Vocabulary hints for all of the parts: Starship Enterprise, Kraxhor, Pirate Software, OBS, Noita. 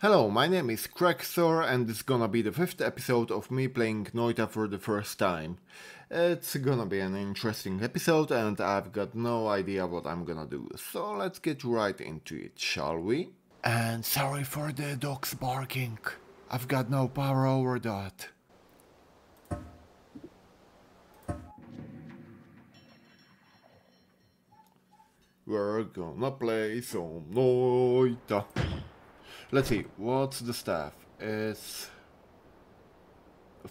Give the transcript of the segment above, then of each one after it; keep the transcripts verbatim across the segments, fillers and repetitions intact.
Hello, my name is Kraxhor and it's gonna be the fifth episode of me playing Noita for the first time. It's gonna be an interesting episode and I've got no idea what I'm gonna do, so let's get right into it, shall we? And sorry for the dogs barking, I've got no power over that. We're gonna play some Noita. Let's see, what's the staff? It's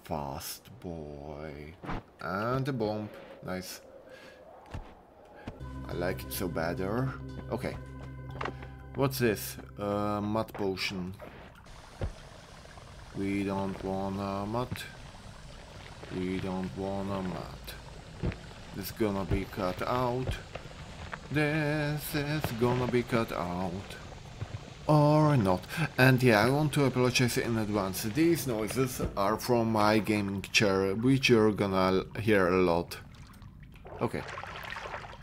fast boy. And a bomb. Nice. I like it so better. Okay. What's this? Uh, mud potion. We don't wanna mud. We don't wanna mud. This is gonna be cut out. This is gonna be cut out. Or not. And yeah, I want to apologize in advance. These noises are from my gaming chair, which you're gonna hear a lot. Okay.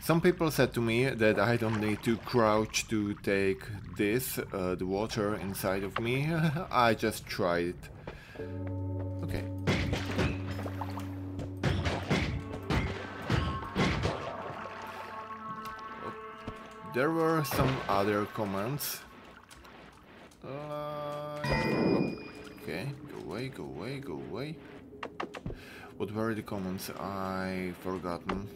Some people said to me that I don't need to crouch to take this, uh, the water inside of me. I just tried it. Okay. There were some other comments. Okay, go away, go away, go away. What were the comments? I forgotten.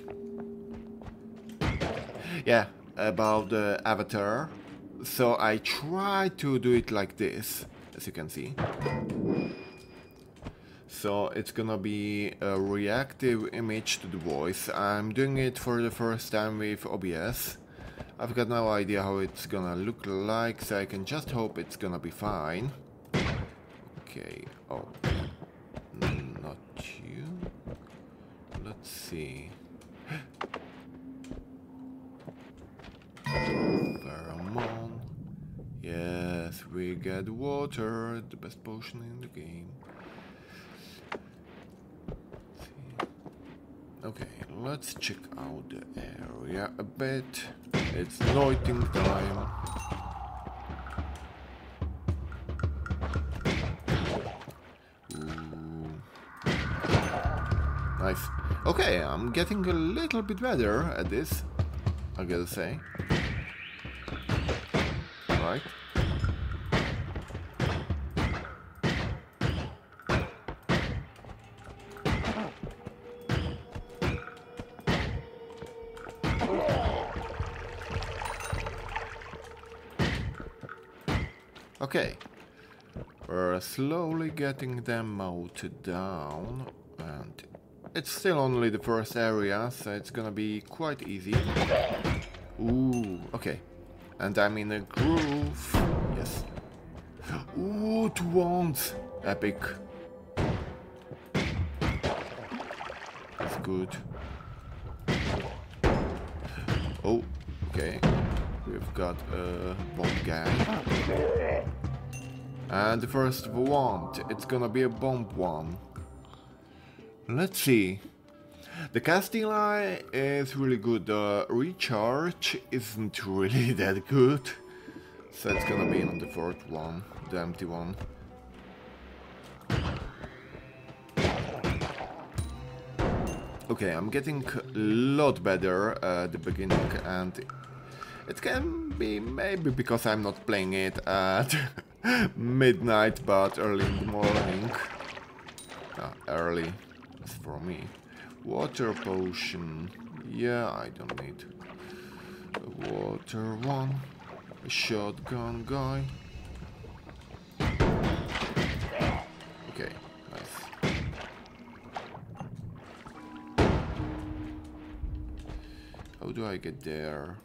Yeah, about the avatar. So I tried to do it like this, as you can see. So it's gonna be a reactive image to the voice. I'm doing it for the first time with O B S. I've got no idea how it's gonna look like, so I can just hope it's gonna be fine. Okay, oh, not you. Let's see. Pheromone. Yes, we get water, the best potion in the game. Let's see. Okay, let's check out the area a bit. It's noiting time. Ooh. Nice. Okay, I'm getting a little bit better at this, I gotta say. Right. Okay, we're slowly getting them out down, and it's still only the first area, so it's gonna be quite easy. Ooh, okay, and I'm in a groove, yes. Ooh, two wands, epic. That's good. Oh, okay, we've got a bomb guy. And the first wand, it's gonna be a bomb one. Let's see. The casting eye is really good. The recharge isn't really that good. So it's gonna be on the fourth one, the empty one. Okay, I'm getting a lot better at the beginning, and it can be maybe because I'm not playing it at midnight, but early in the morning. Ah, early, that's for me. Water potion. Yeah, I don't need a water one. A shotgun guy. Okay, nice. How do I get there?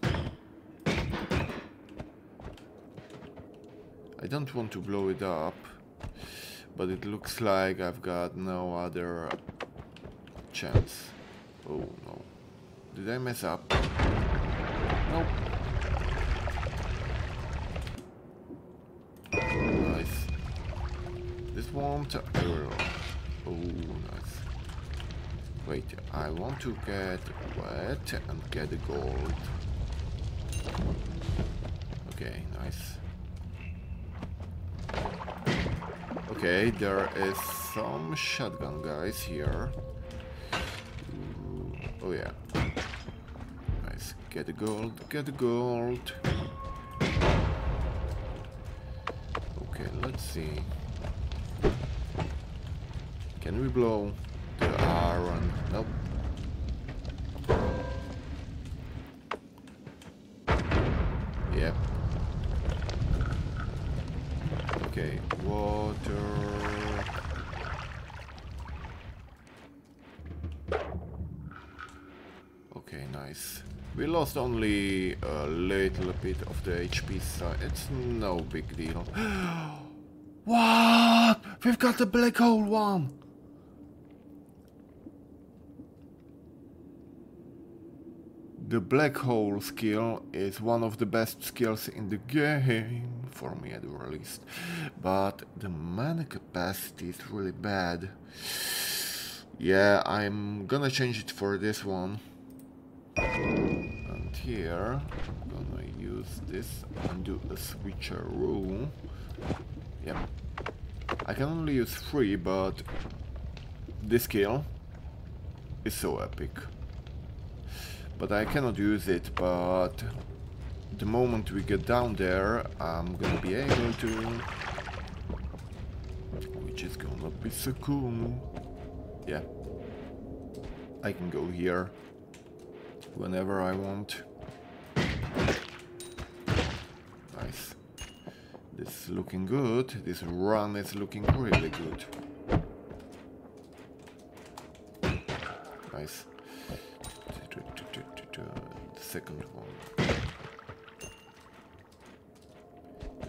I don't want to blow it up, but it looks like I've got no other chance. Oh no. Did I mess up? Nope. Nice. This won't... Oh, nice. Wait, I want to get wet and get the gold. Okay, nice. Okay, there is some shotgun guys here. Ooh, oh yeah. Nice. Get the gold, get the gold. Okay, let's see. Can we blow the iron? Nope. Yep. Okay, water. Okay, nice. We lost only a little bit of the H P, so it's no big deal. What? We've got the black hole one! The black hole skill is one of the best skills in the game, for me at the least, but the mana capacity is really bad. Yeah, I'm gonna change it for this one. And here, I'm gonna use this and do a switcheroo. Yeah, I can only use three, but this skill is so epic. But I cannot use it, but the moment we get down there, I'm gonna be able to, which is gonna be so cool. Yeah, I can go here whenever I want. Nice. This is looking good. This run is looking really good. Nice. Second one.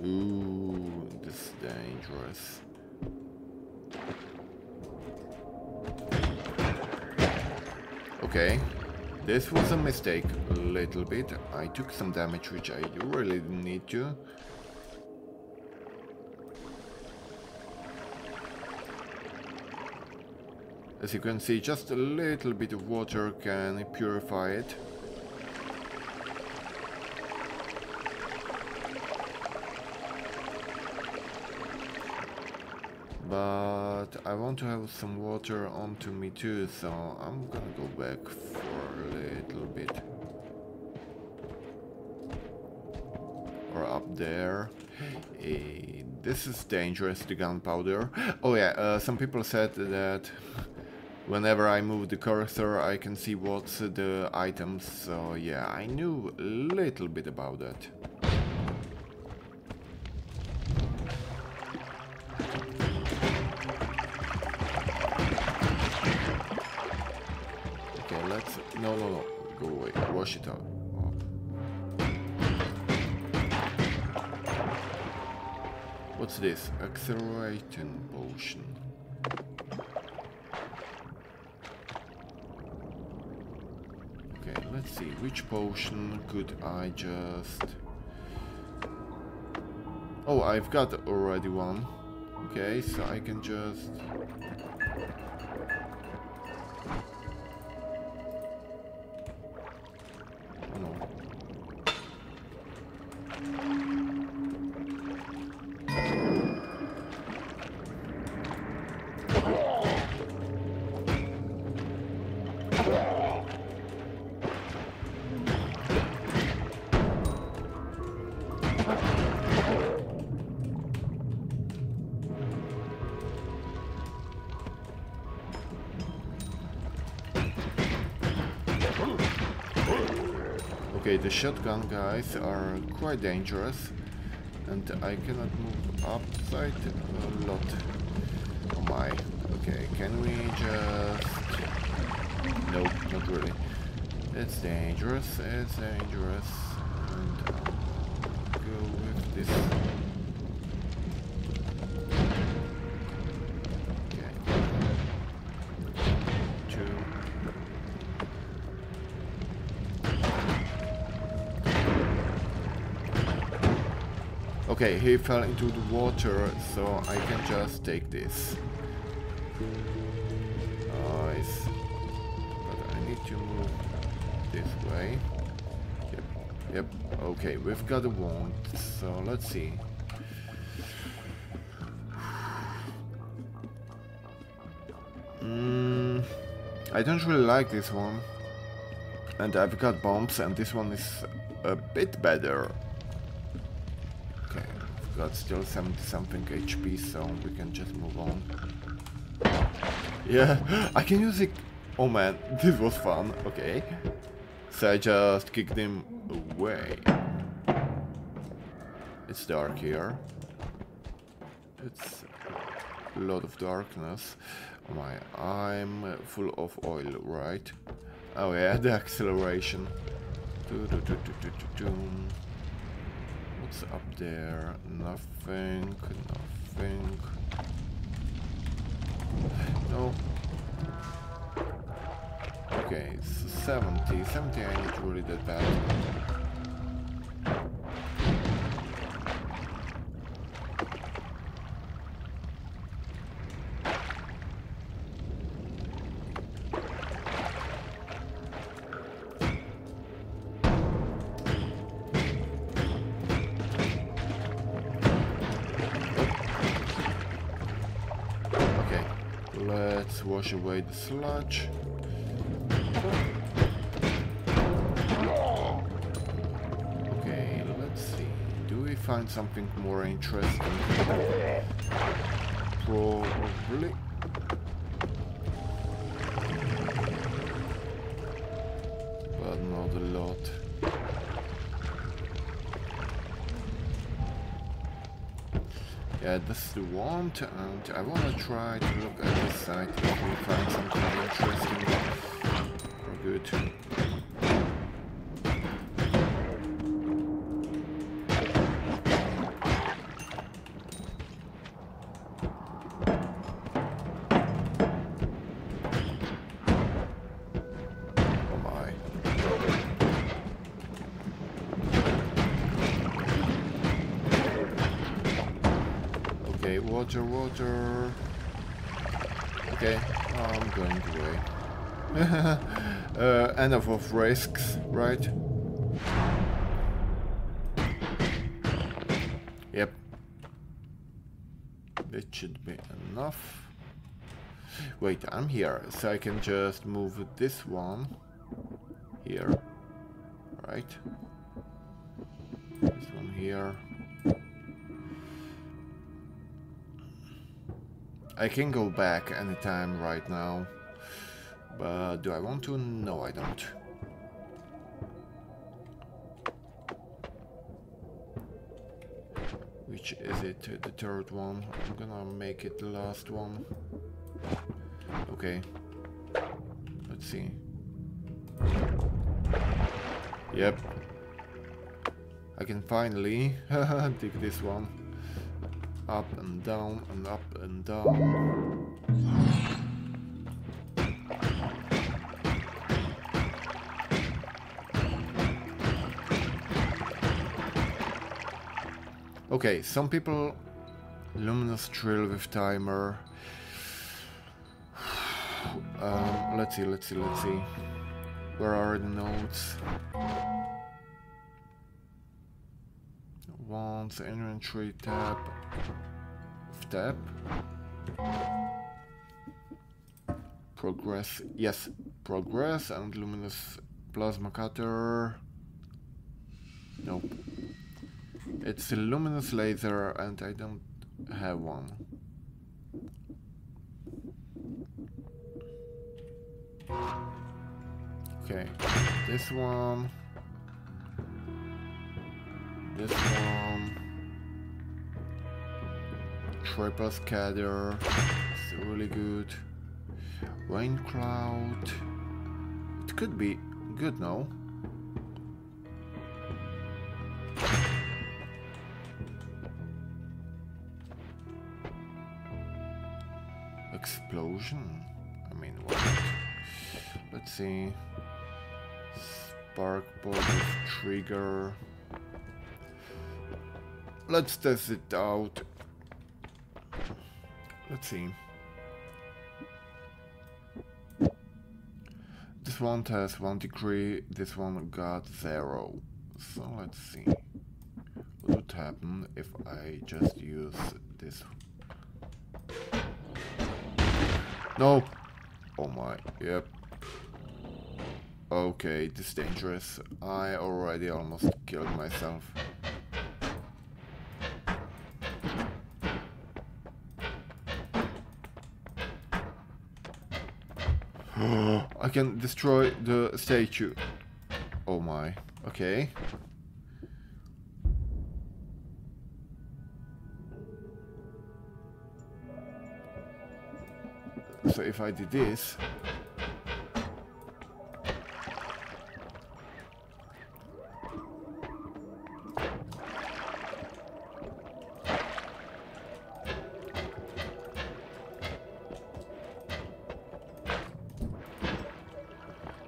Ooh, this is dangerous. Okay, this was a mistake, a little bit. I took some damage, which I really didn't need to. As you can see, just a little bit of water can purify it. But I want to have some water onto me too, so I'm gonna go back for a little bit. Or up there. Hey, this is dangerous, the gunpowder. Oh yeah, uh, some people said that whenever I move the cursor I can see what's the items, so yeah, I knew a little bit about that. No, no, no, go away, wash it out. Oh. What's this? Accelerating potion. Okay, let's see, which potion could I just... Oh, I've got already one. Okay, so I can just... Okay, the shotgun guys are quite dangerous, and I cannot move upside a lot. Oh my, okay, can we just... Nope, not really. It's dangerous, it's dangerous, and I'll go with this. Okay, he fell into the water, so I can just take this. Nice. But I need to move this way. Yep, yep. Okay, we've got a wand, so let's see. Mm, I don't really like this one. And I've got bombs, and this one is a bit better. Okay, I've got still seventy something H P, so we can just move on. Yeah, I can use it. Oh man, this was fun. Okay. So I just kicked him away. It's dark here. It's a lot of darkness. Oh my, I'm full of oil, right? Oh yeah, the acceleration. What's up there? Nothing, nothing. No. Okay, so seventy, seventy I need really that bad. Okay, let's wash away the sludge. Okay, let's see. Do we find something more interesting? Probably. But not a lot. Yeah, that's the want, and I wanna try to look at this side if we find something interesting. Good. Okay, water, water. Okay, I'm going away. Uh, enough of risks, right? Yep. It should be enough. Wait, I'm here, so I can just move this one here, right? This one here. I can go back anytime right now. But do I want to? No, I don't. Which is it? The third one? I'm gonna make it the last one. Okay. Let's see. Yep. I can finally take this one. Up and down and up and down. Okay, some people luminous drill with timer. Um, let's see, let's see, let's see. Where are the notes? Once inventory tab, tab. Progress. Yes, progress and luminous plasma cutter. Nope. It's a luminous laser and I don't have one. Okay, this one, this one, triple scatter, it's really good. Rain cloud, it could be good now. Explosion? I mean, what? Let's see. Spark body trigger. Let's test it out. Let's see. This one has one degree, this one got zero. So let's see. What would happen if I just use this one? No, Oh my, yep. Okay, this is dangerous. I already almost killed myself. I can destroy the statue. Oh my, okay. So if I did this...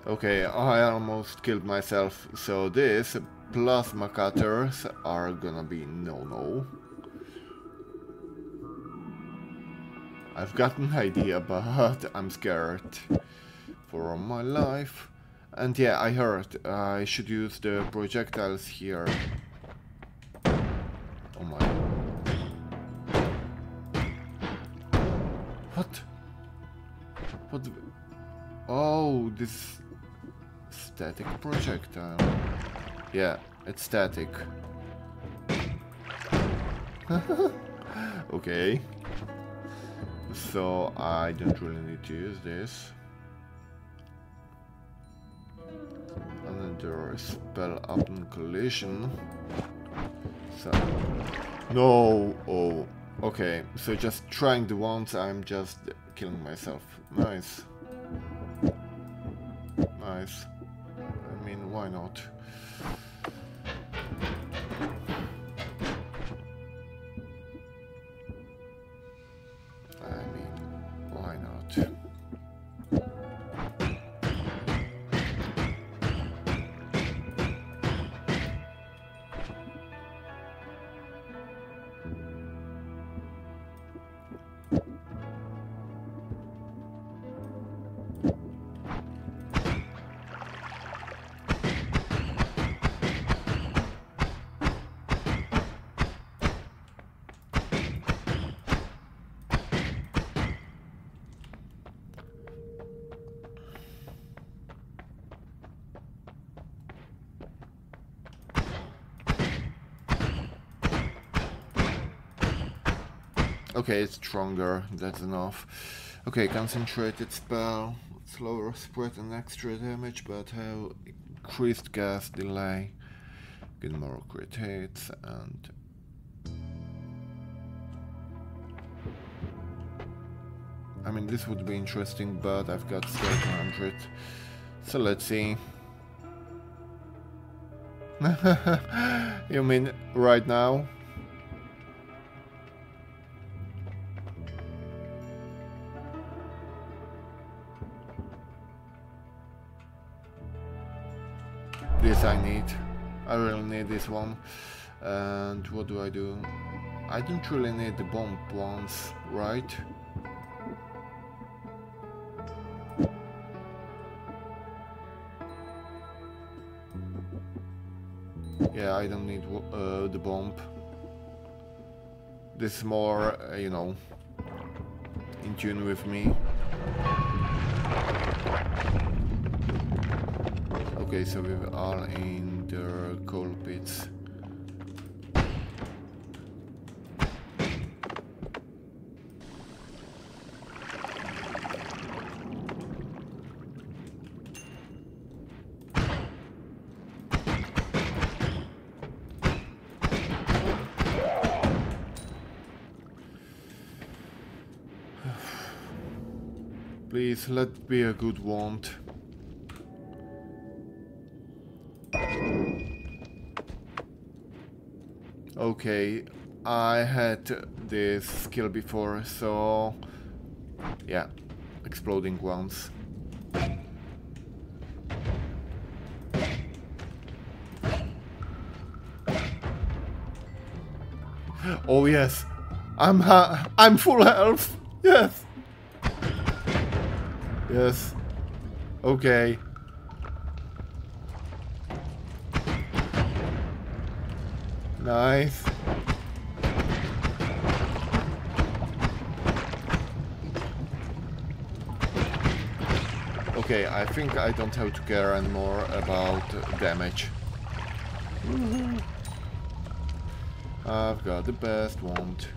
Okay, I almost killed myself, so this plasma cutters are gonna be no-no. I've got an idea, but I'm scared for my life. And yeah, I heard I should use the projectiles here. Oh my. What? What? Oh, this... static projectile. Yeah, it's static. Okay. So I don't really need to use this. Another spell upon collision. So no. Oh. Okay. So just trying the ones. I'm just killing myself. Nice. Nice. I mean, why not? I mean, why not? Okay, it's stronger, that's enough. Okay, concentrated spell, slower spread and extra damage, but have increased gas delay, get more crit hits, and... I mean, this would be interesting, but I've got seven hundred, so let's see. You mean right now? This I need. I really need this one. And what do I do? I don't really need the bomb ones, right? Yeah, I don't need uh, the bomb. This is more, uh, you know, in tune with me. Okay, so we are in the coal pits. Please, let be a good want. Okay, I had this skill before, so yeah, exploding ones. Oh yes, I'm ha I'm full health. Yes. Yes. Okay. Nice. Okay, I think I don't have to care anymore about damage. Mm-hmm. I've got the best wand.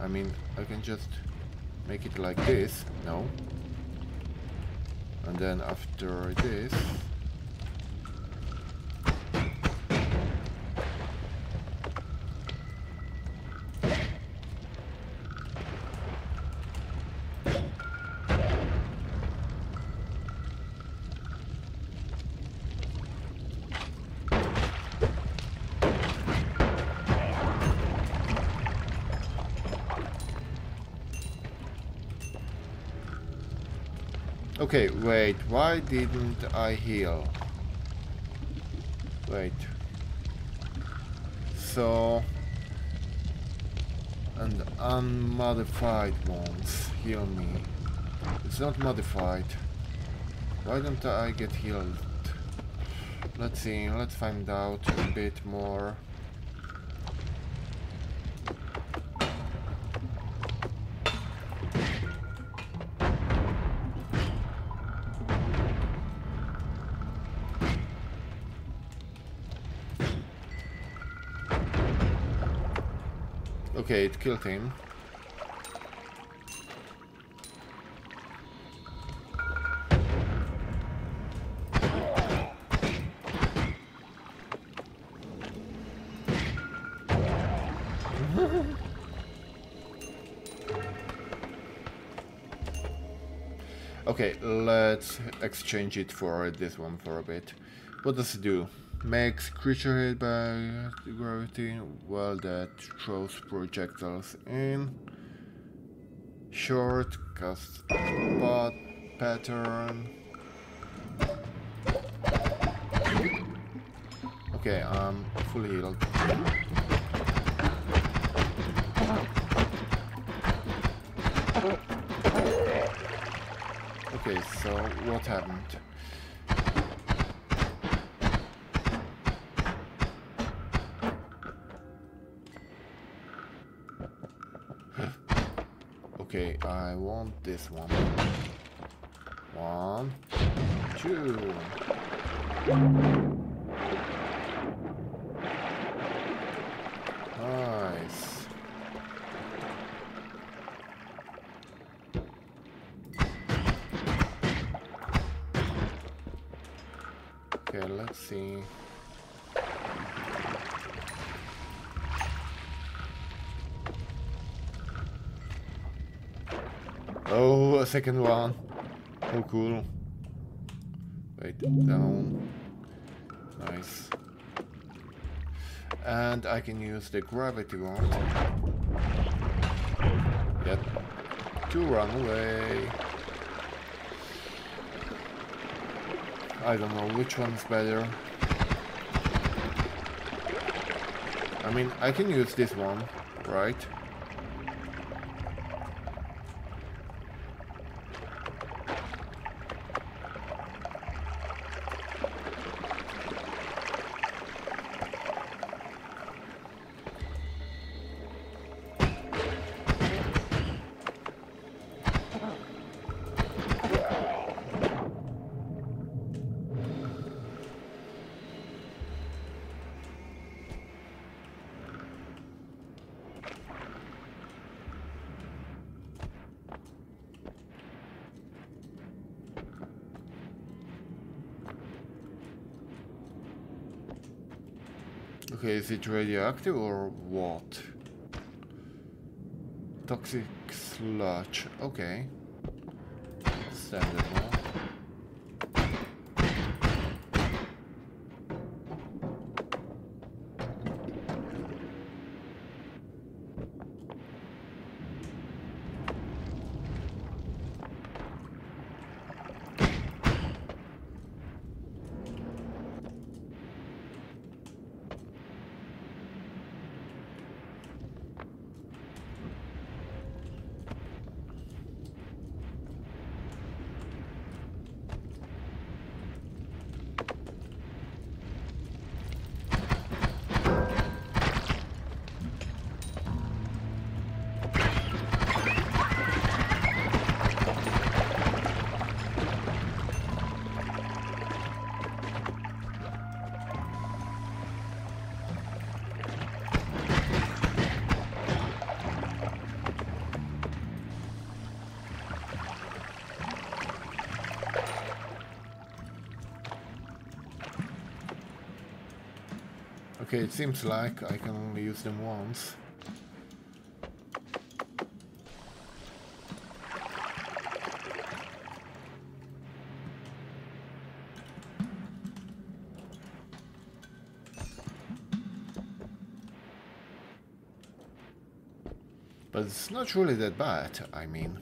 I mean, I can just make it like this, no? And then after this... Okay, wait, why didn't I heal? Wait. So... and unmodified ones heal me. It's not modified. Why don't I get healed? Let's see, let's find out a bit more. Okay, it killed him. Okay, let's exchange it for this one for a bit. What does it do? Makes creature hit by gravity while that throws projectiles in. Short, cast spot pattern. Okay, I'm fully healed. Okay, so what happened? Okay, I want this one. One, two. Nice. Okay, let's see. Oh, a second one. Oh, cool. Wait, down. Nice. And I can use the gravity wand. Yep. To run away. I don't know which one's better. I mean, I can use this one, right? Okay, is it radioactive or what? Toxic sludge. Okay. Standard one. Okay, it seems like I can only use them once. But it's not really that bad, I mean.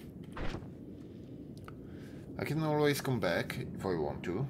I can always come back if I want to.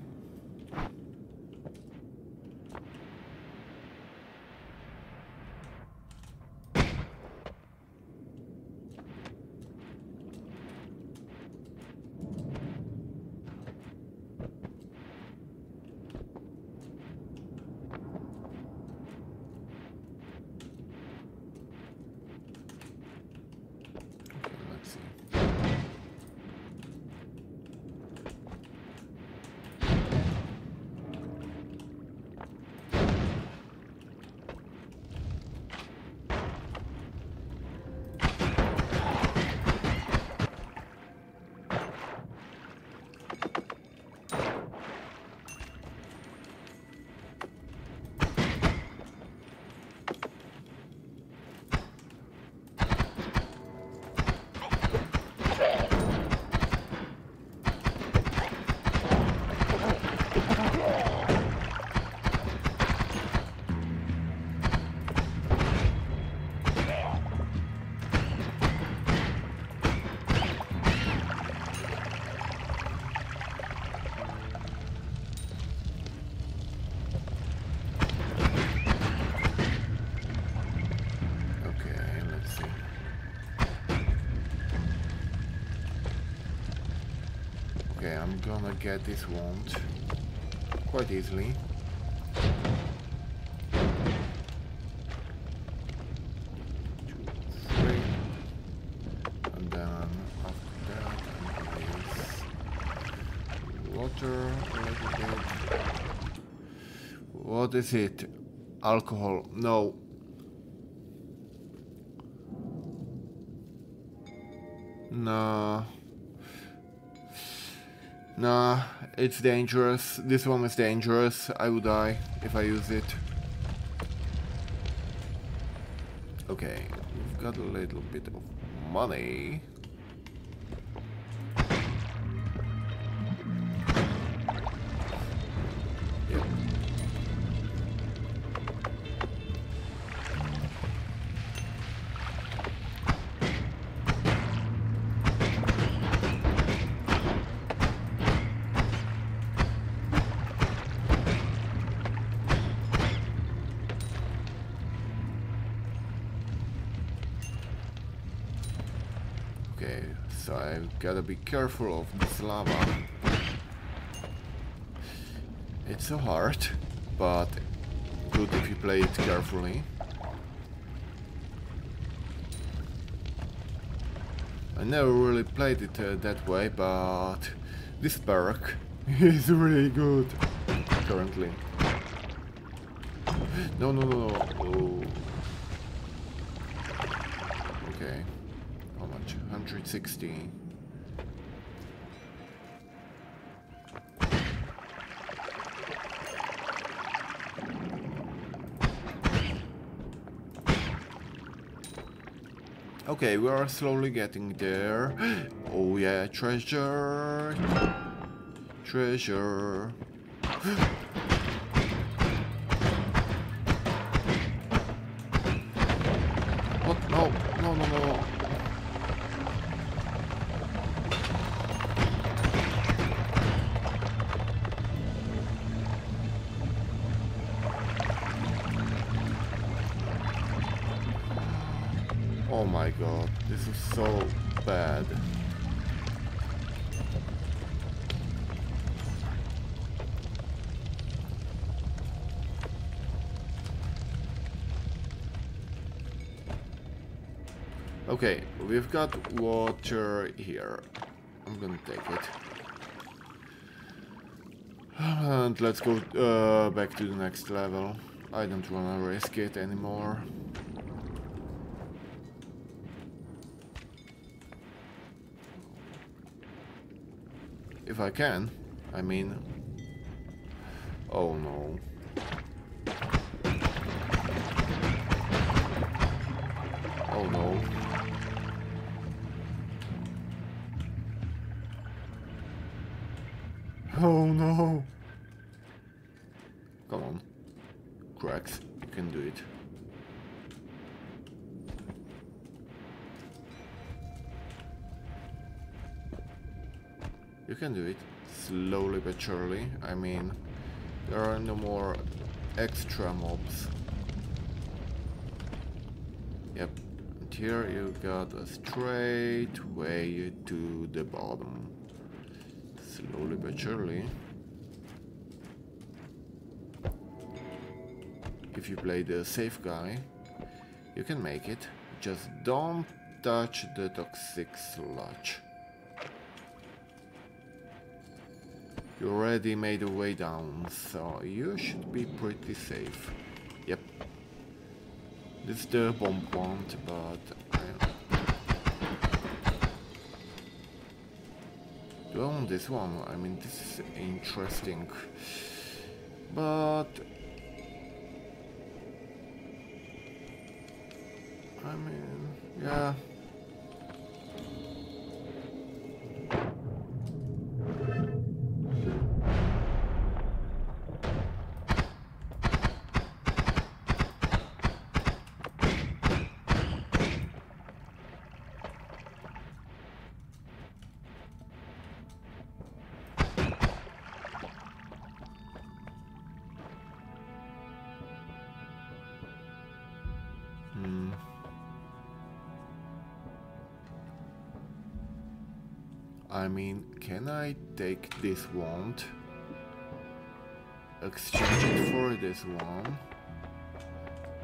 I'm gonna get this wound quite easily. two, three, and then after that I'm gonna use water a little bit. What is it? Alcohol? No. No. Nah, it's dangerous. This one is dangerous. I would die if I use it. Okay, we've got a little bit of money. Gotta be careful of this lava. It's so hard, but good if you play it carefully. I never really played it uh, that way, but this perk is really good currently. No, no, no, no. Oh. Okay. How much? one hundred sixty. Okay, we are slowly getting there. Oh yeah, treasure! Treasure! What? No, no, no, no! Oh my god, this is so bad. Okay, we've got water here. I'm gonna take it. And let's go uh, back to the next level. I don't wanna risk it anymore. If I can, I mean... Oh no. Oh no. Oh no. Come on. Krax, you can do it. You can do it. Slowly but surely. I mean, there are no more extra mobs. Yep. And here you got a straight way to the bottom. Slowly but surely. If you play the safe guy, you can make it. Just don't touch the toxic sludge. You already made a way down, so you should be pretty safe. Yep. This is the bomb point, but I... Do I want this one? I mean, this is interesting. But... I mean, yeah... I mean, can I take this wand, exchange it for this one,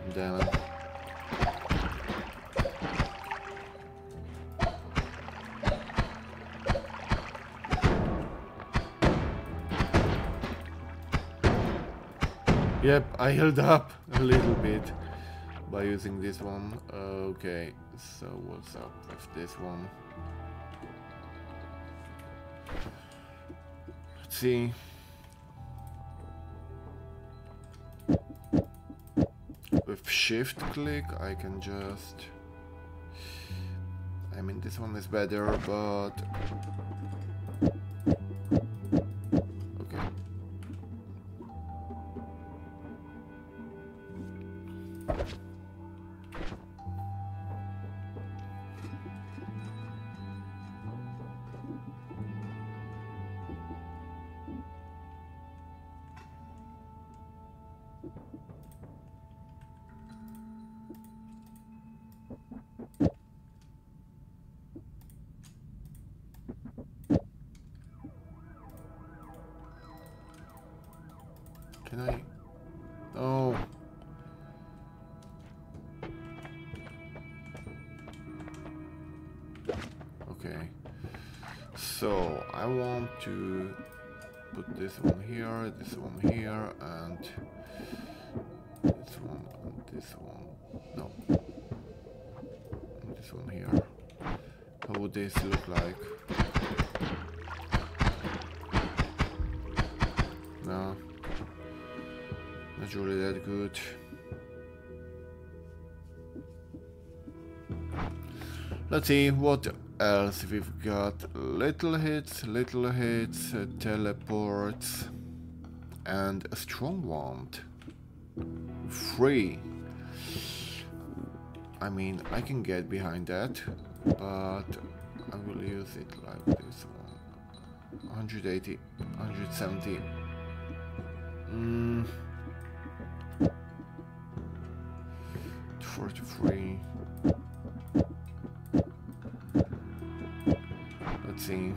and then yep, I healed up a little bit by using this one. Okay, so what's up with this one? See, with shift click I can just, I mean this one is better, but okay, can I? Oh. Okay. So I want to put this one here, this one here, and this one, and this one. No. And this one here. How would this look like? No. Not really that good. Let's see what else we've got. Little hits, little hits, uh, teleports, and a strong wand. Free. I mean, I can get behind that, but I will use it like this one. one eighty, one seventy. Mm. forty-three. Let's see.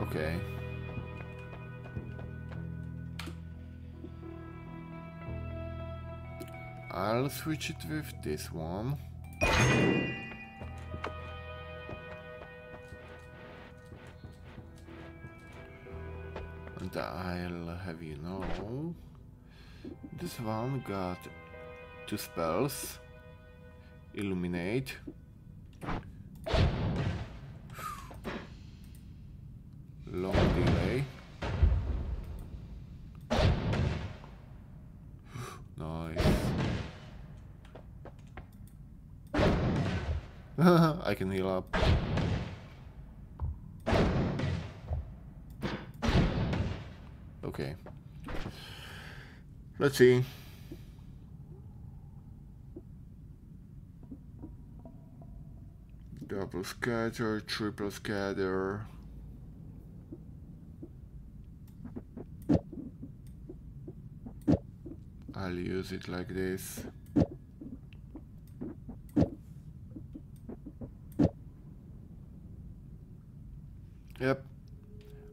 Okay. I'll switch it with this one. And I'll have you know, this one got two spells, illuminate. I can heal up. Okay. Let's see. Double scatter, triple scatter. I'll use it like this. Yep.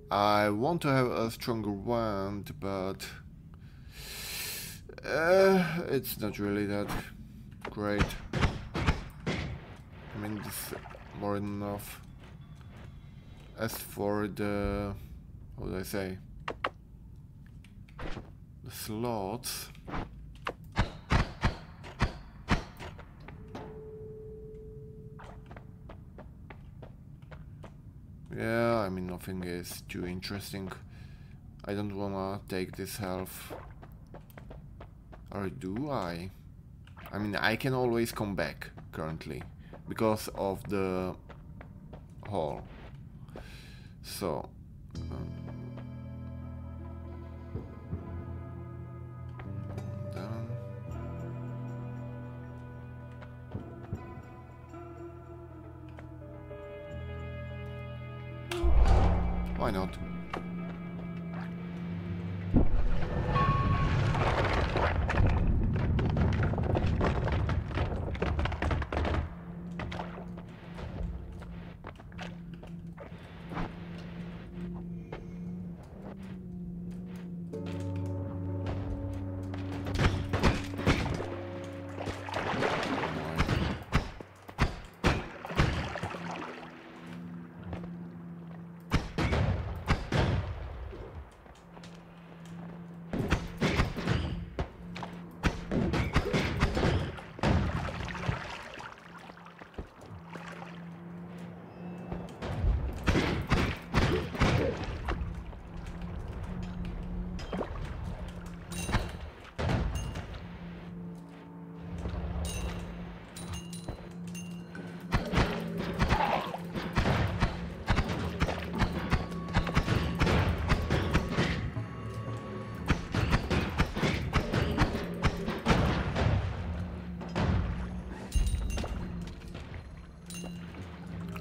I want to have a stronger wand, but uh, it's not really that great. I mean, this is more than enough. As for the, what do I say? The slots. Yeah, I mean, nothing is too interesting. I don't wanna take this health. Or do I? I mean, I can always come back currently because of the hall. So. Why not?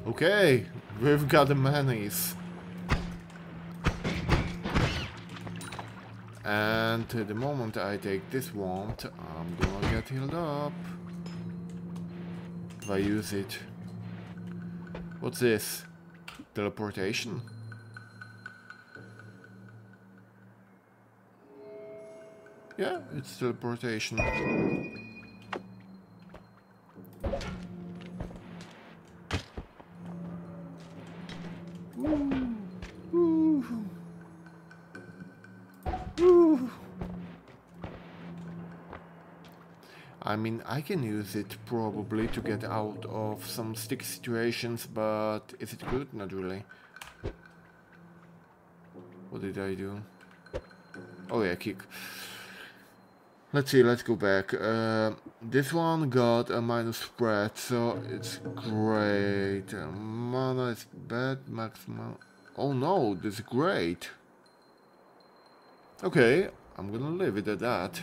Okay, we've got the monies. And the moment I take this wand, I'm gonna get healed up. If I use it. What's this? Teleportation? Yeah, it's teleportation. I mean, I can use it probably to get out of some sticky situations, but is it good? Not really. What did I do? Oh yeah, kick. Let's see, let's go back. Uh, this one got a minus spread, so it's great. Uh, mana is bad, max mana. Oh no, this is great. Okay, I'm gonna leave it at that.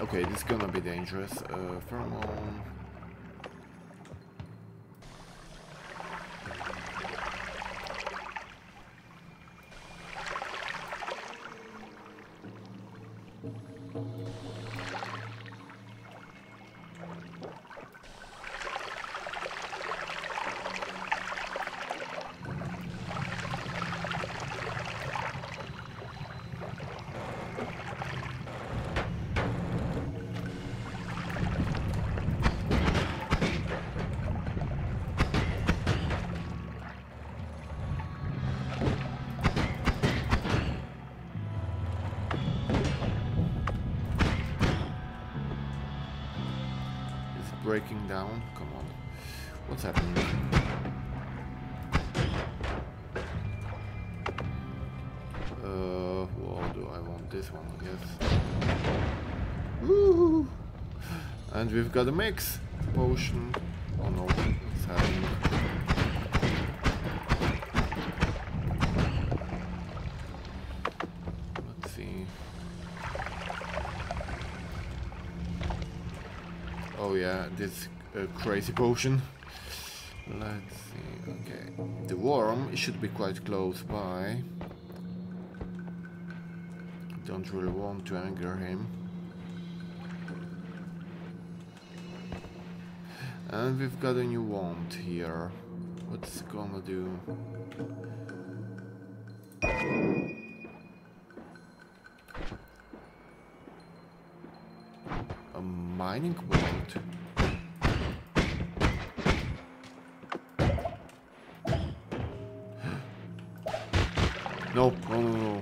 Okay, this is gonna be dangerous. Uh, Pheromone. breaking down. Come on. What's happening? Uh, well, do I want this one? Yes. Woo! And we've got a mix potion. Oh no, it's happening. Let's see. Oh yeah, this uh, crazy potion. Let's see. Okay, the worm should be quite close by. Don't really want to anger him. And we've got a new wand here. What's it gonna do? A mining wand. No, no, no, no.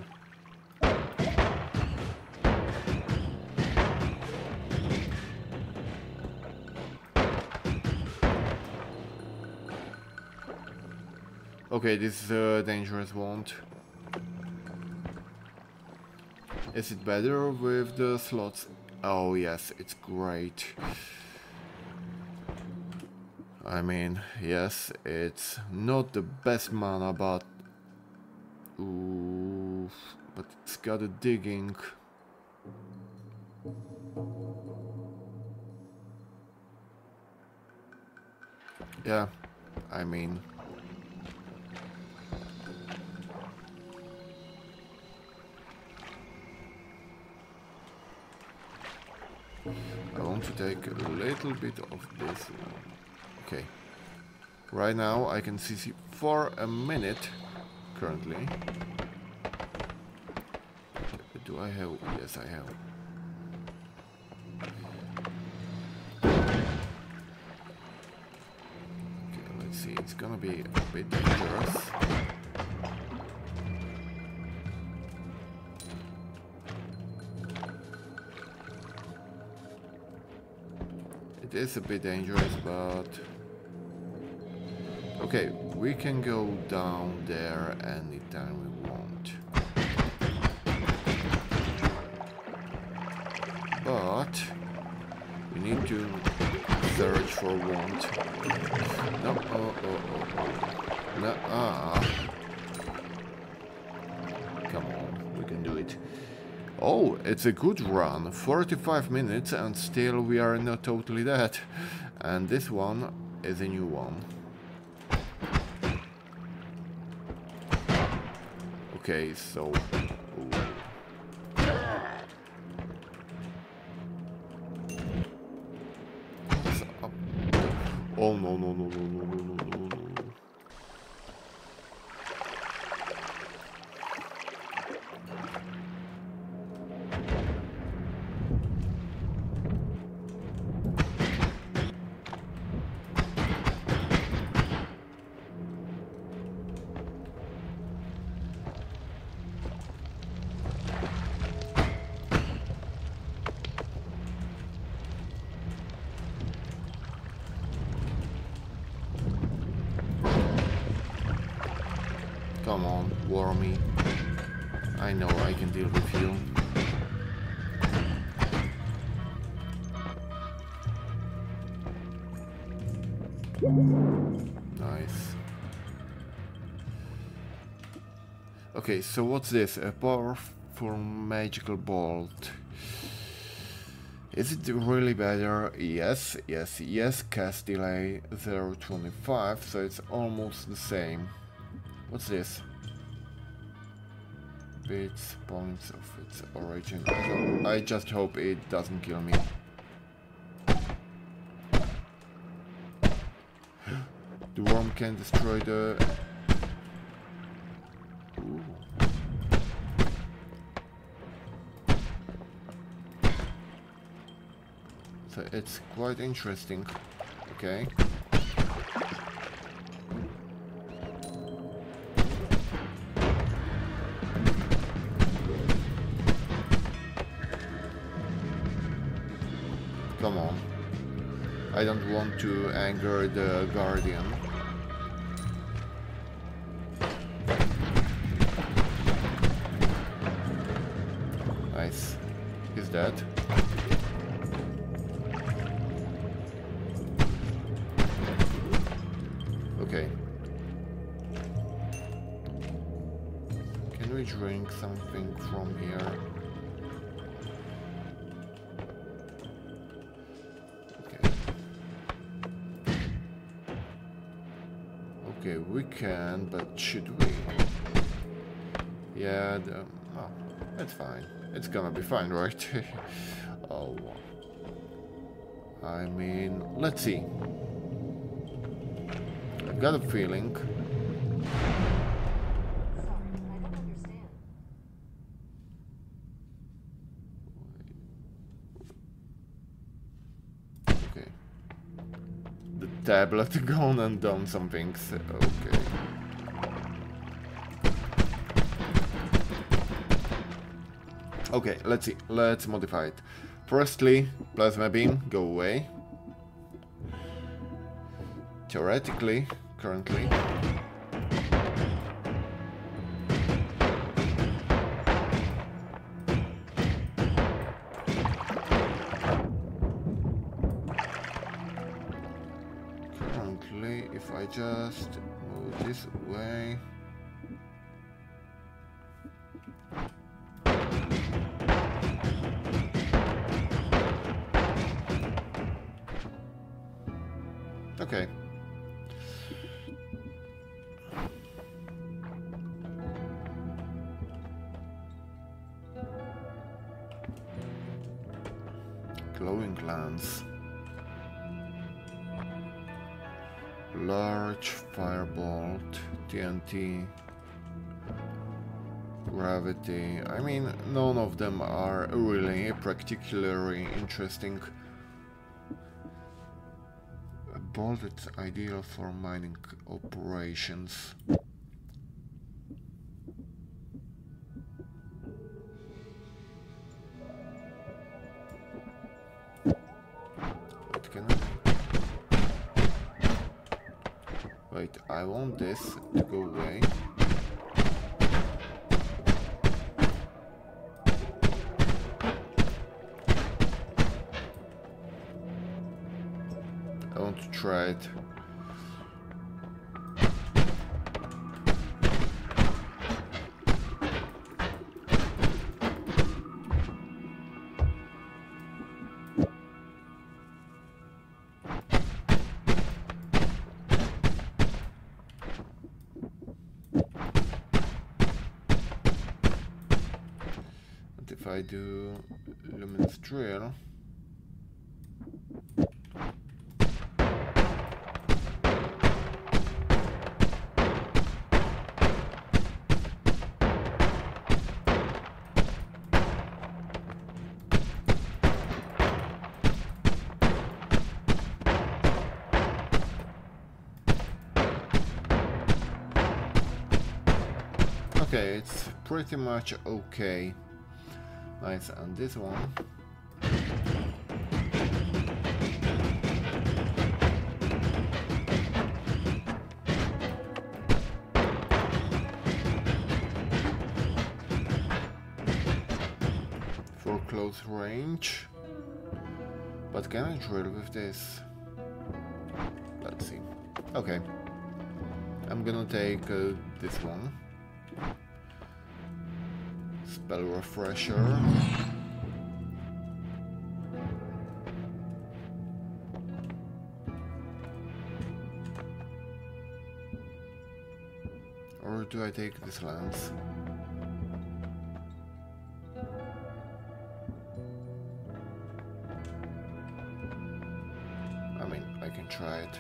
Okay, this is a dangerous wand. Is it better with the slots? Oh yes, it's great. I mean, yes, it's not the best mana, but... Ooh, but it's got a digging. Yeah, I mean... I want to take a little bit of this. Okay. Right now I can C C for a minute currently. Do I have? Yes, I have. Okay, let's see. It's gonna be a bit dangerous. It is a bit dangerous, but okay, we can go down there anytime we want. But we need to search for want. No, oh, oh, oh, oh. No, ah. Come on, we can do it. Oh, it's a good run, forty-five minutes, and still we are not totally dead. And this one is a new one. Okay, so... Ooh. Oh no no no no no no no no no. Come on, Wormy. I know I can deal with you. Nice. Okay, so what's this? A powerful magical bolt. Is it really better? Yes, yes, yes. Cast delay zero point two five, so it's almost the same. What's this? Bits, points of its origin. So I just hope it doesn't kill me. The worm can destroy the... Ooh. So it's quite interesting. Okay. Come on. I don't want to anger the guardian. Nice. He's dead. Okay. Can we drink something from here? Okay, we can, but should we? Yeah, the, oh, it's fine. It's gonna be fine, right? Oh, I mean, let's see. I've got a feeling. Tablet gone and done some things. Okay. Okay, let's see. Let's modify it. Firstly, plasma beam, go away. Theoretically, currently. Just move this way. Okay. Glowing glands. Large firebolt, T N T, gravity. I mean, none of them are really particularly interesting. A bolt that's ideal for mining operations. I want this to go away. I want to try it. If I do luminous drill, okay, it's pretty much okay. Nice, and this one. For close range. But can I drill with this? Let's see. Okay. I'm gonna take uh, this one. Spell refresher. Or do I take this lens? I mean, I can try it.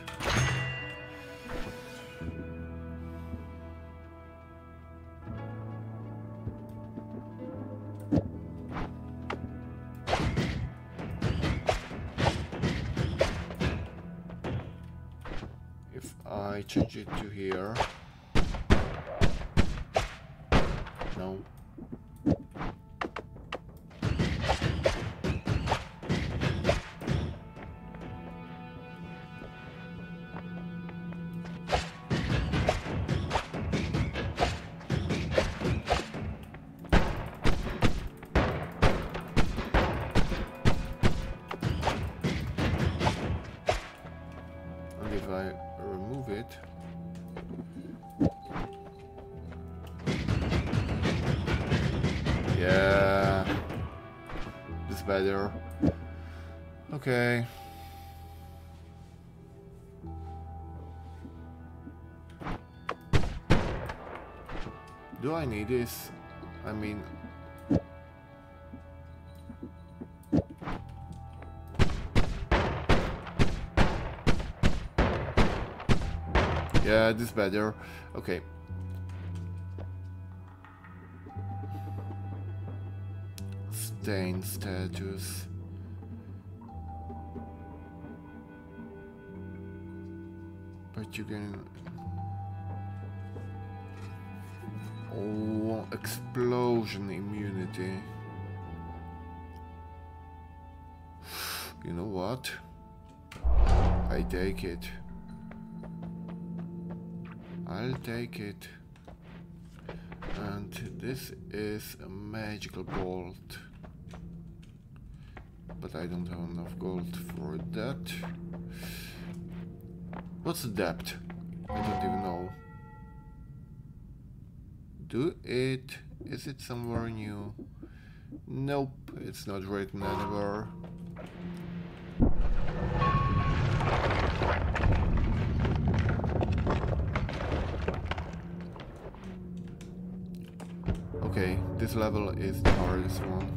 Change it to here. No. I remove it, yeah, it's better. Okay. Do I need this? I mean, yeah, this is better. Okay. Stain status. But you can. Oh, explosion immunity. You know what? I take it. I'll take it. And this is a magical bolt. But I don't have enough gold for that. What's the depth? I don't even know. Do it. Is it somewhere new? Nope, it's not written anywhere. Okay, this level is the hardest one.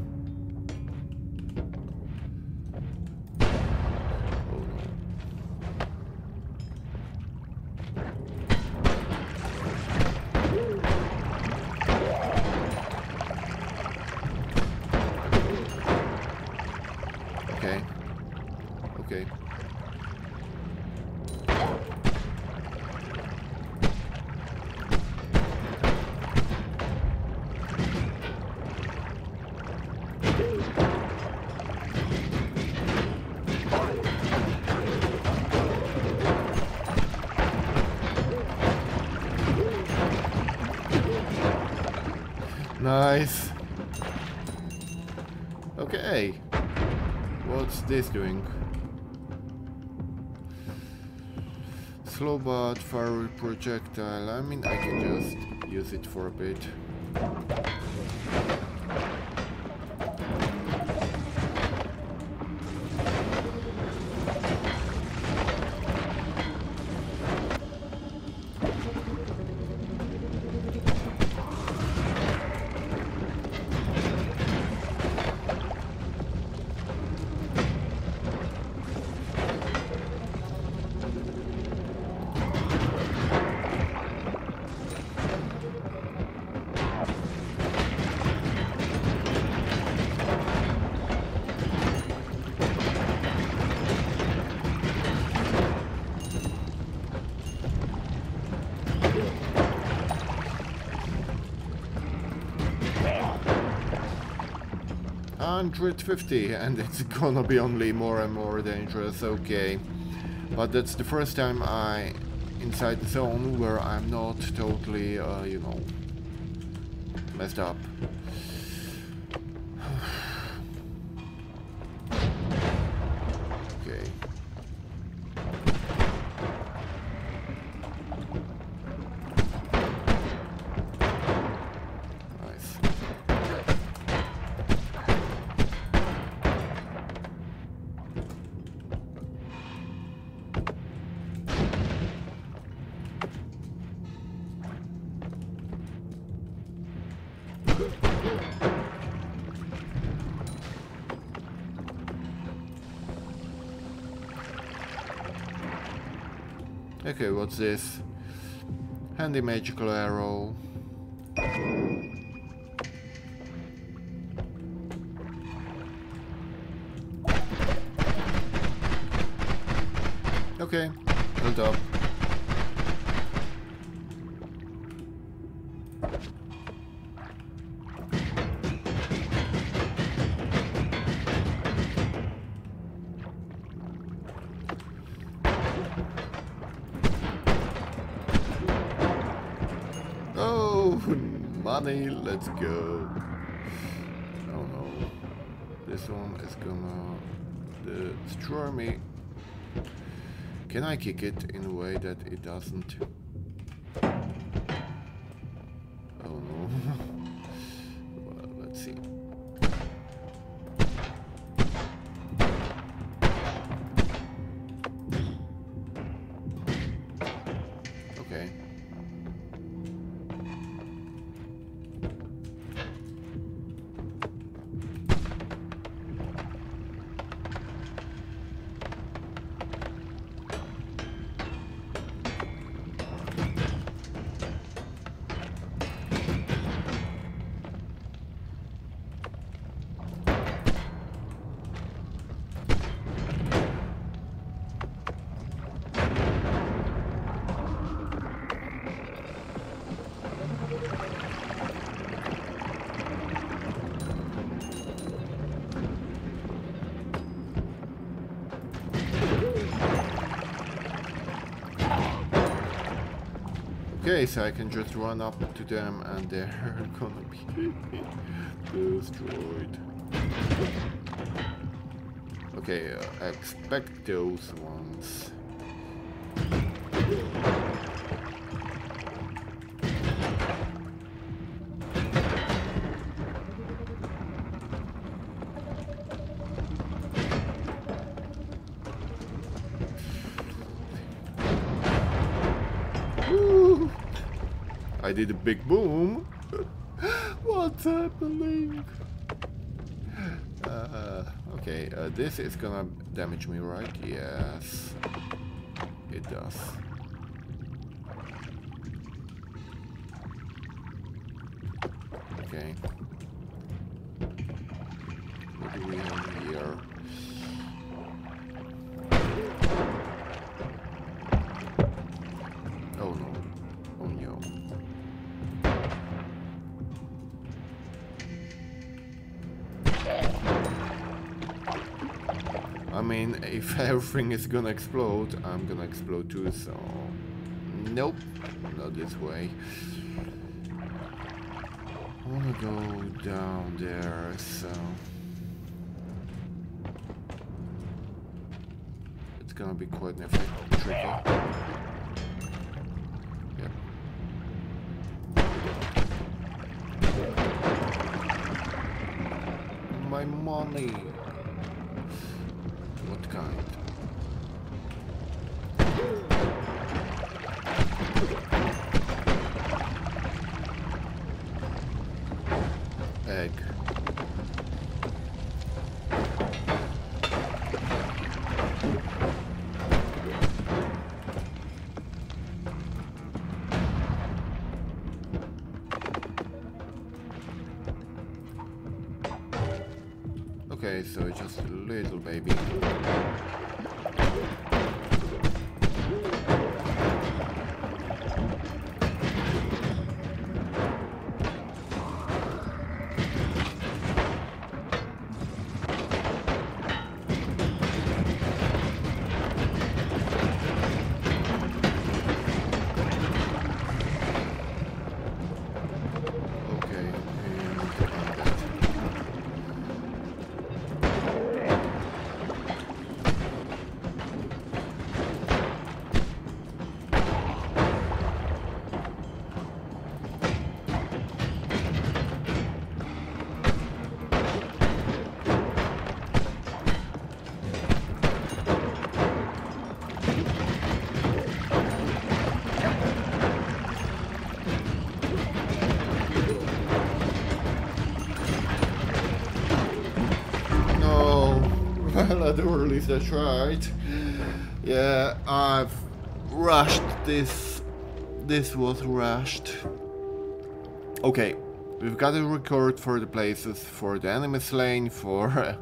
Nice. Okay. What's this doing? Slow but fiery projectile. I mean, I can just use it for a bit. one hundred fifty, and it's gonna be only more and more dangerous. Okay, but that's the first time I inside the zone where I'm not totally uh, you know, messed up. Okay, what's this? Handy magical arrow. Okay, build up. Let's go. Oh no. This one is gonna destroy me. Can I kick it in a way that it doesn't? Oh no. Well, let's see. Okay. Okay, so I can just run up to them and they're gonna be destroyed. Okay, uh, I expect those ones. I did a big boom. What's happening? Uh, okay, uh, this is gonna damage me, right? Yes, it does. Okay. What do we have here? I mean, if everything is gonna explode, I'm gonna explode too, so... Nope, not this way. I wanna go down there, so... It's gonna be quite an effective trigger. Yep. My money! Egg. Okay, so it's just a little baby. At the earliest, that's right. Yeah, I've rushed this. This was rushed. Okay, we've got a record for the places, for the enemy slain, for uh,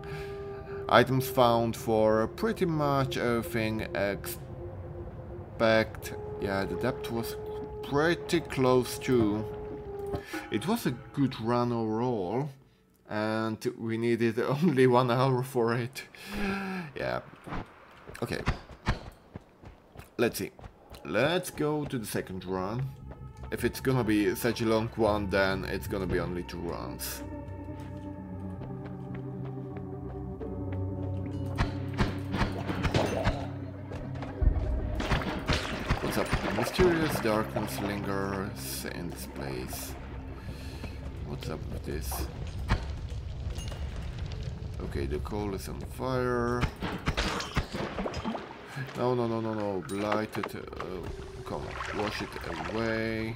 items found, for pretty much everything except. Yeah, the depth was pretty close too. It was a good run overall. And we needed only one hour for it. Yeah. Okay. Let's see. Let's go to the second run. If it's gonna be such a long one, then it's gonna be only two runs. comes up with the mysterious darkness lingers in this place. What's up with this? Okay, the coal is on fire. No, no, no, no, no. Blighted. Uh, come on, wash it away.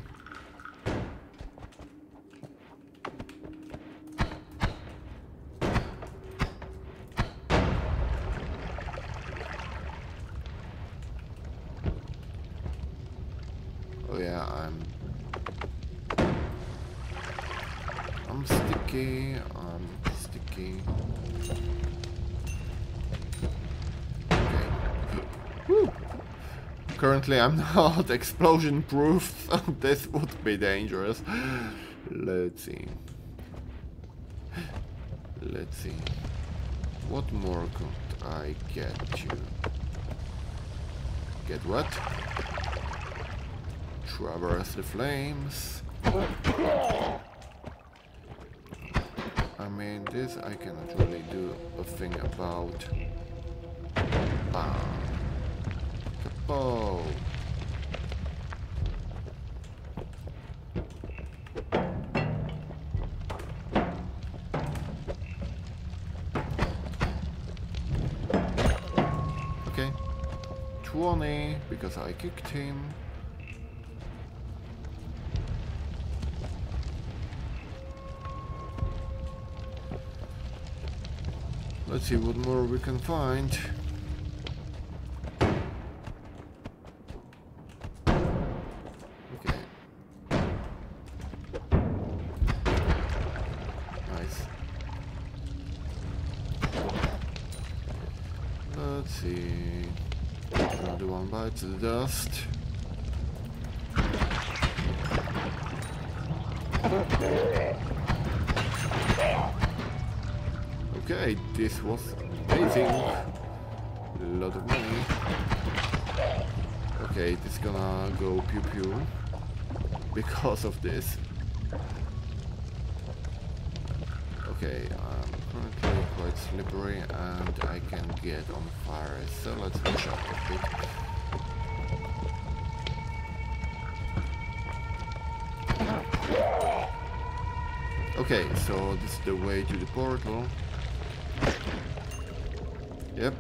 Oh yeah, I'm. I'm sticky. I'm sticky. Currently I'm not explosion proof, so this would be dangerous. Let's see. Let's see. What more could I get you? Get what? Traverse the flames. I mean, this I cannot really do a thing about. Ah. Oh. Okay. twenty, because I kicked him. Let's see what more we can find. The dust. Okay, this was amazing. A lot of money. Okay, this is gonna go pew pew because of this. Okay, I'm currently quite slippery and I can get on fire, so let's push up a bit. Okay, so this is the way to the portal. Yep.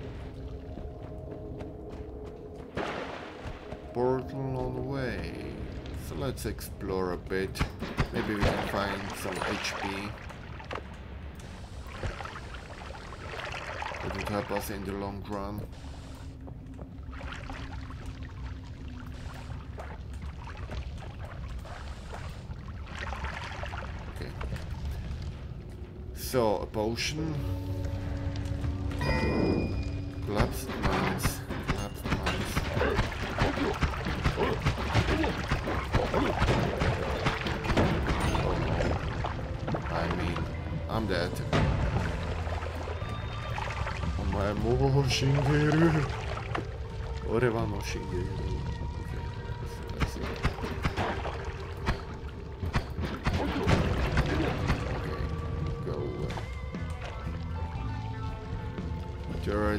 Portal on the way. So let's explore a bit. Maybe we can find some H P. That would help us in the long run. So, a potion. Collapsed mines. Collapsed mines. I mean, I'm dead.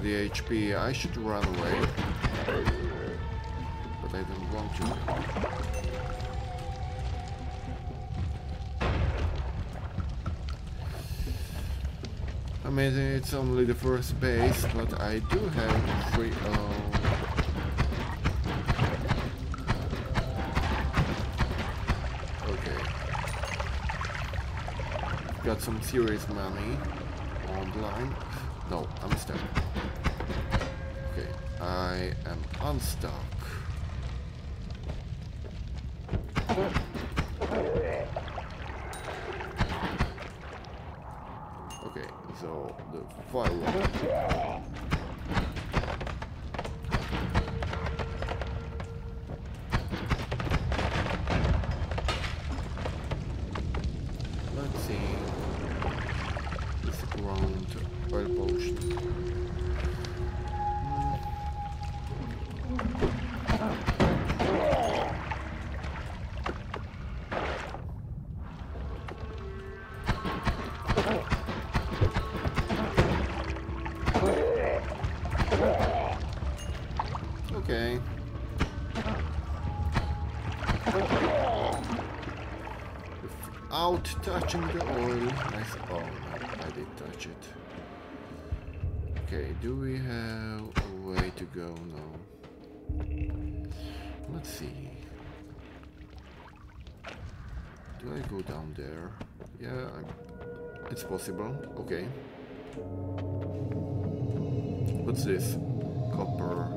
The H P, I should run away, but I don't want to. I mean, it's only the first base, but I do have three. Oh. Okay, got some serious money online. No, I'm stuck. Okay, I am unstuck. Okay, so the firewall. Let's see. This ground oil potion. without touching the oil. I th oh, no, I did touch it. Okay, do we have a way to go now? Let's see. Do I go down there? Yeah, I'm, it's possible. Okay. What's this? Copper.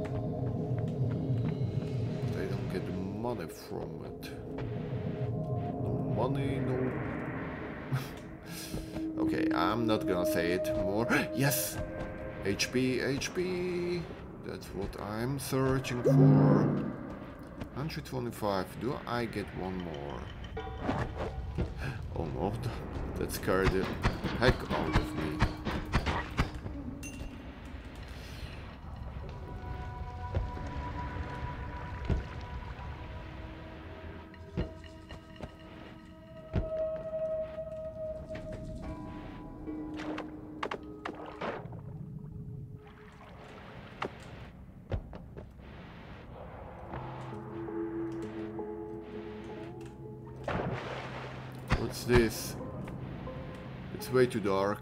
I don't get money from it. No money, no... Okay, I'm not gonna say it more. Yes! H P, H P! That's what I'm searching for. one twenty-five. Do I get one more? Oh no, that scared the heck out of me. This? It's way too dark.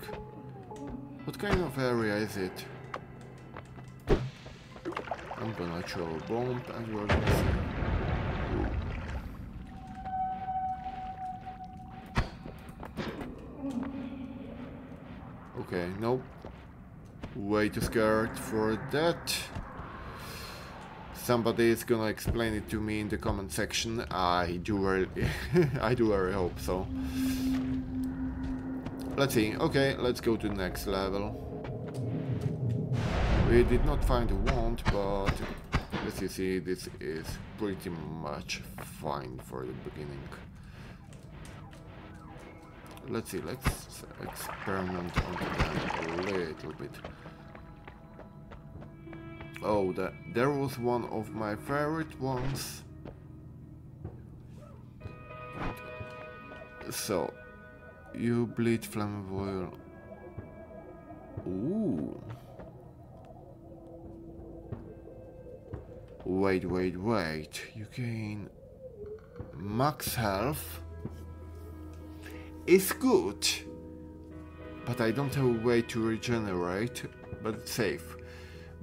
What kind of area is it? I'm gonna throw a bomb and we're gonna see. Okay, nope. Way too scared for that. Somebody is gonna explain it to me in the comment section. I do really, I do really hope so. Let's see. Okay, let's go to the next level. We did not find a wand, but as you see, this is pretty much fine for the beginning. Let's see. Let's experiment on the land a little bit. Oh, that there was one of my favorite ones. So, you bleed flammable. Ooh. Wait, wait, wait. You gain max health. It's good, but I don't have a way to regenerate. But it's safe.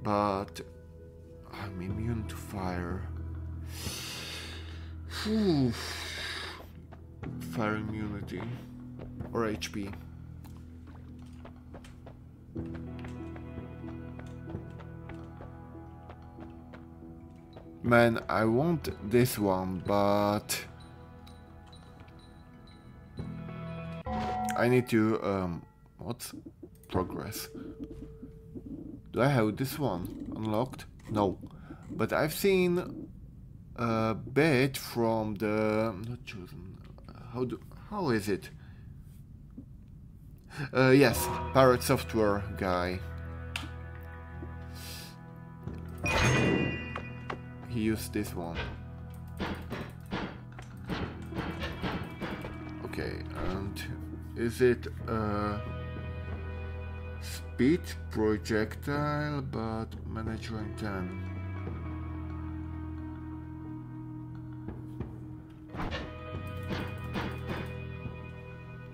But I'm immune to fire. Whew. Fire immunity or H P. Man, I want this one, but I need to um what's progress? Do I have this one unlocked? No, but I've seen a bit from the not chosen. How do how is it? Uh, yes, Pirate Software guy. He used this one. Okay, and is it? Uh, Speed projectile, but manager in ten.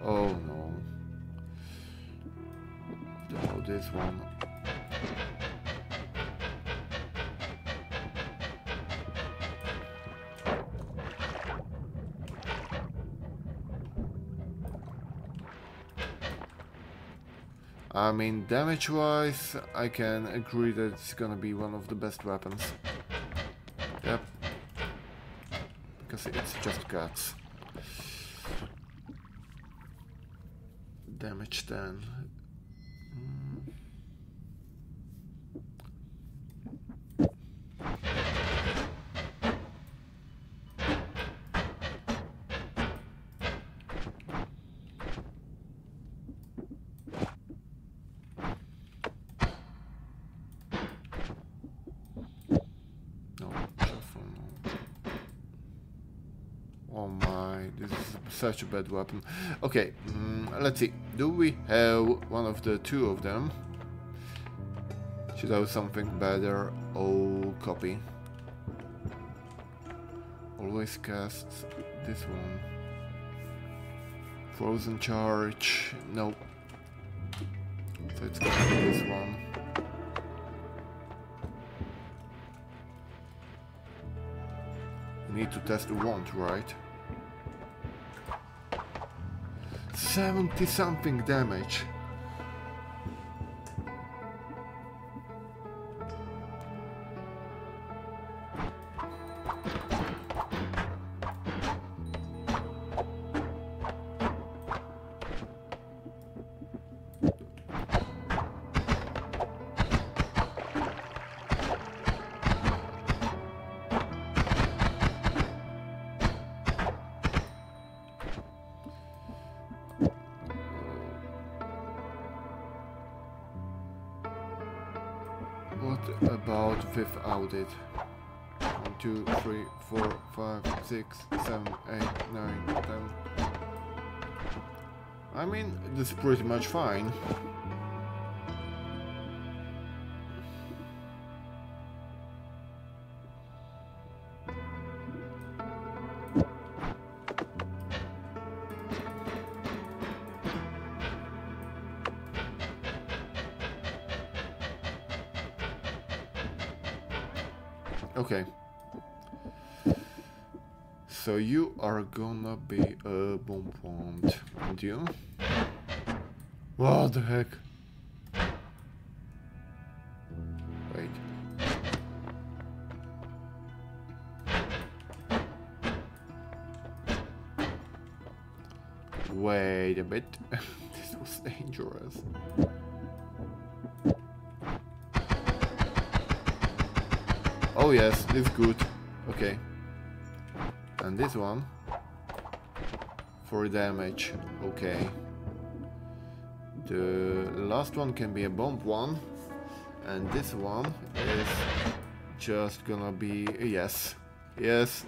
Oh no! Oh, this one. I mean, damage-wise, I can agree that it's gonna be one of the best weapons. Yep. Because it's just guts. Damage ten. Such a bad weapon. Okay, mm, let's see. Do we have one of the two of them? Should have something better. Oh, copy. Always cast this one. Frozen charge, nope. So it's gonna be this one. Need to test the wand, right? seventy something damage. Without it. one, two, three, four, five, six, seven, eight, nine, ten. I mean, this is pretty much fine. Okay, so you are gonna be a bomb plant, aren't you? What the heck? Wait. Wait a bit. This was dangerous. Oh yes, it's good. Okay. And this one for damage. Okay. The last one can be a bomb one. And this one is just gonna be yes. Yes.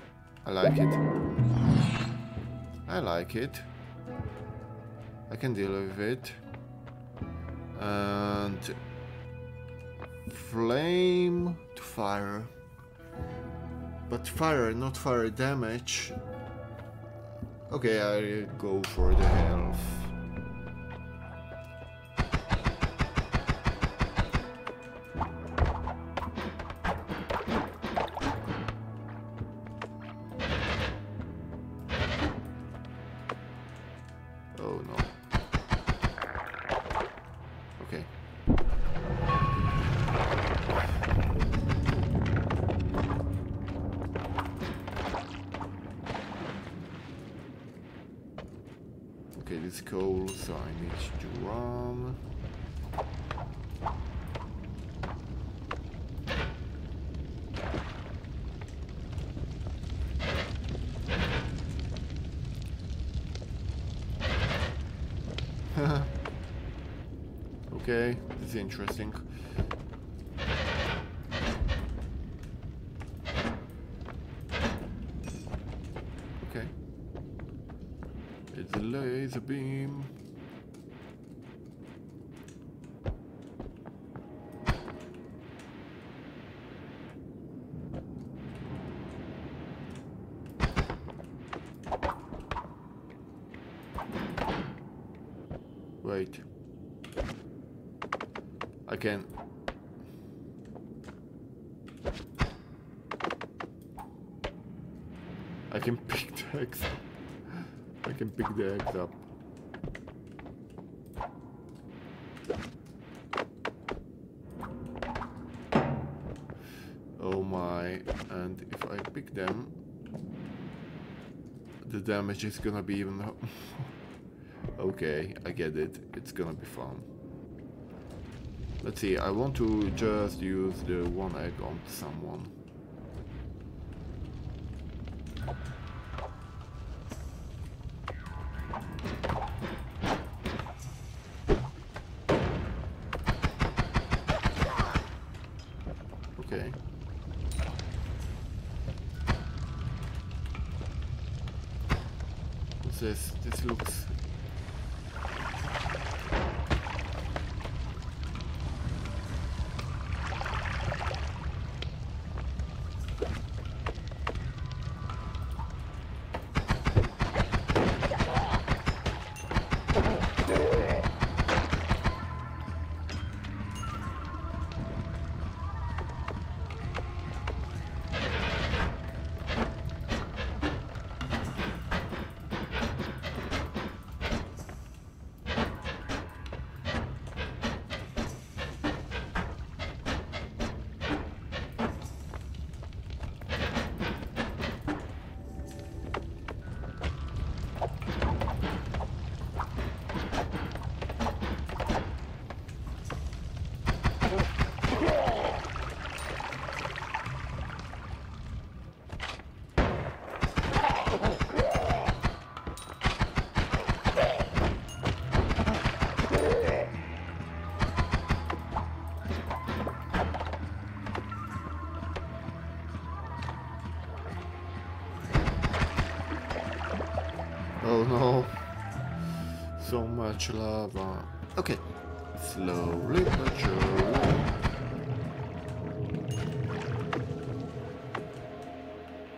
I like it. I like it. I can deal with it. And flame to fire. But fire, not fire damage. Okay, I'll go for the health. Oh no. Okay. Coal, so I need to run. Okay, this is interesting. Laser beam. Wait. I can. I can pick the axe. I can pick the eggs up. Oh my, and if I pick them, the damage is gonna be even... Okay, I get it, it's gonna be fun. Let's see, I want to just use the one egg on someone. This, this looks... Oh no. So much lava. Okay. Slowly but surely.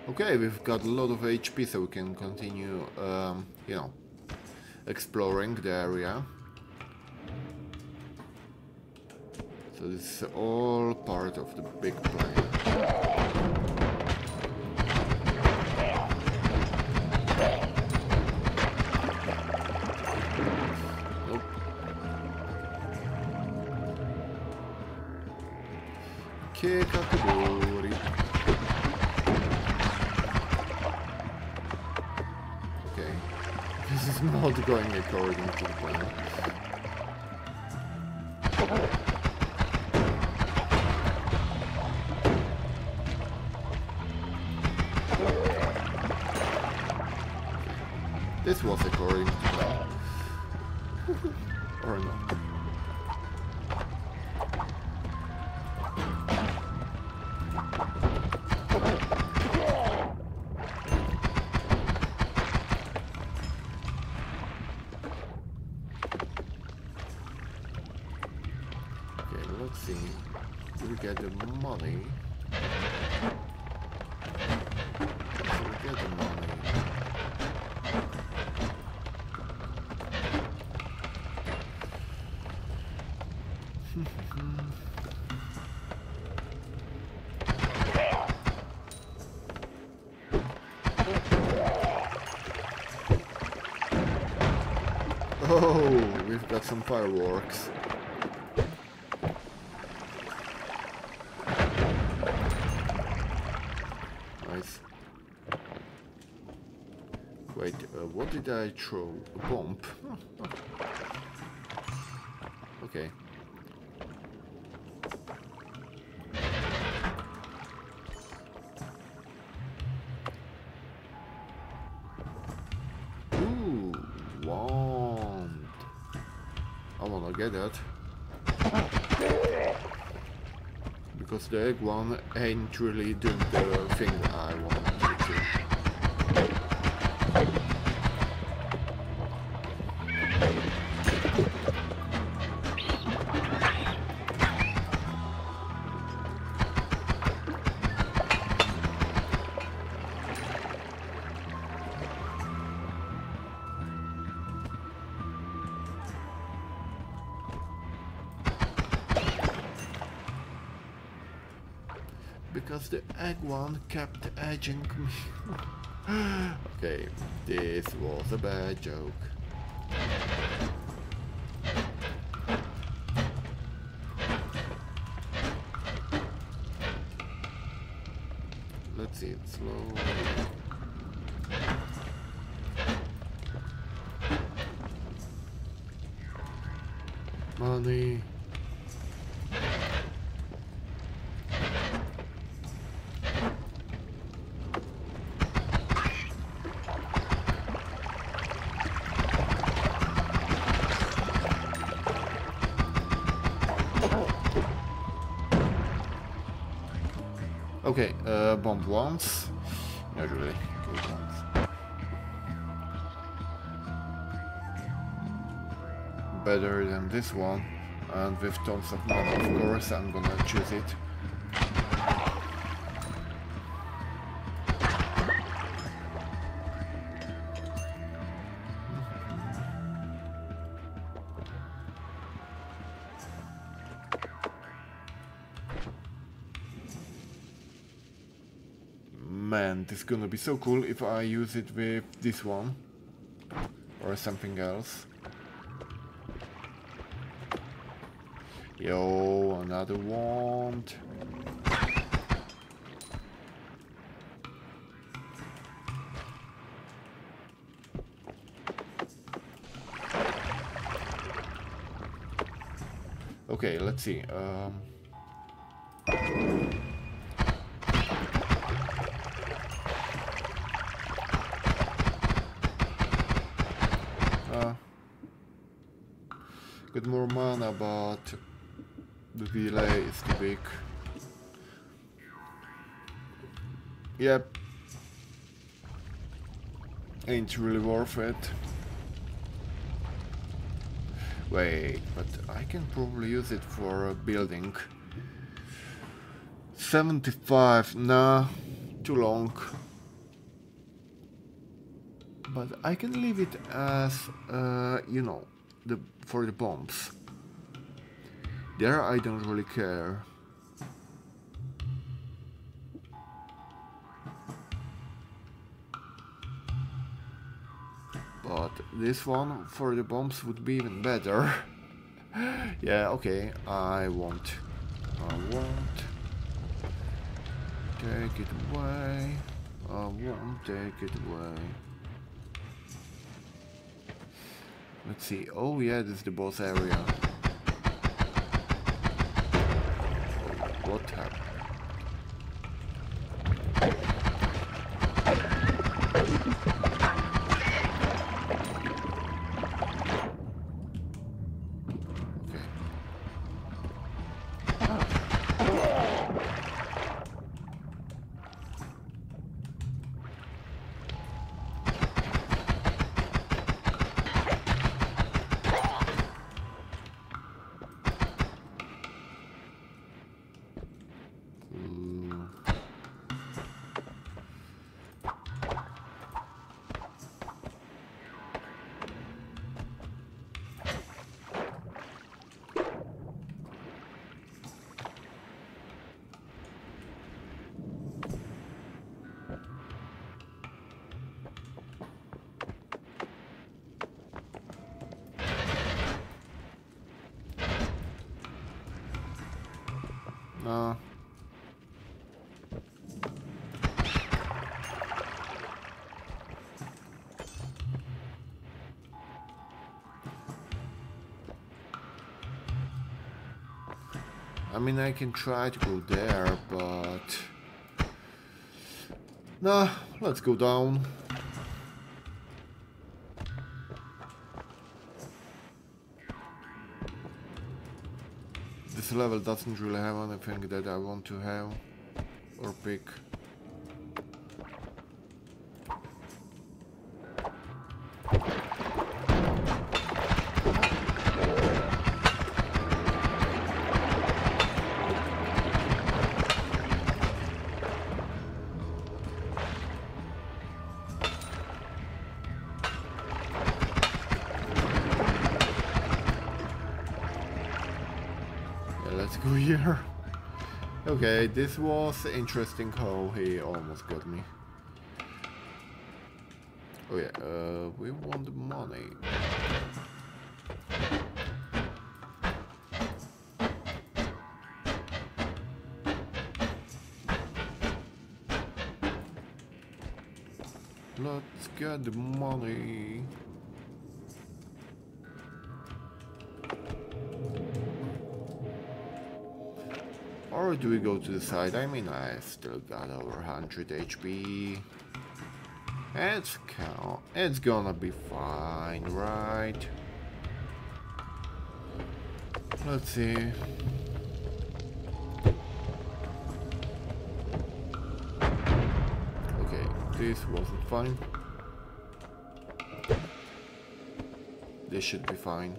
Okay, we've got a lot of H P, so we can continue, um, you know, exploring the area. So this is all part of the big plan. Going according to the plan. This was according to the plan. Or not. Oh, we've got some fireworks. Nice. Wait, uh, what did I throw? A bomb? Oh, oh. Okay. That because the egg one ain't really doing the thing I want it to. Because the egg one kept edging me. Okay, this was a bad joke. Let's see it slowly. Money. Okay, uh, bomb once. Not really. Okay, once. Better than this one. And with tons of money, of course, I'm gonna choose it. It's gonna be so cool if I use it with this one or something else. Yo, another wand. Okay, let's see. Um, more mana, but the delay is too big. Yep. ain't really worth it. Wait, but I can probably use it for a building. seventy-five, nah, too long. But I can leave it as, uh, you know, the for the bombs. There I don't really care. But this one for the bombs would be even better. Yeah, okay, I won't. I won't. Take it away. I won't take it away. Let's see. Oh yeah, this is the boss area. What happened? I mean, I can try to go there, but nah, let's go down. This level doesn't really have anything that I want to have or pick. Okay, this was interesting how he almost got me. Oh yeah, uh, we want the money. Let's get the money. Or do we go to the side? I mean, I still got over one hundred H P. It's count. It's gonna be fine, right? Let's see. Okay, this wasn't fine. This should be fine.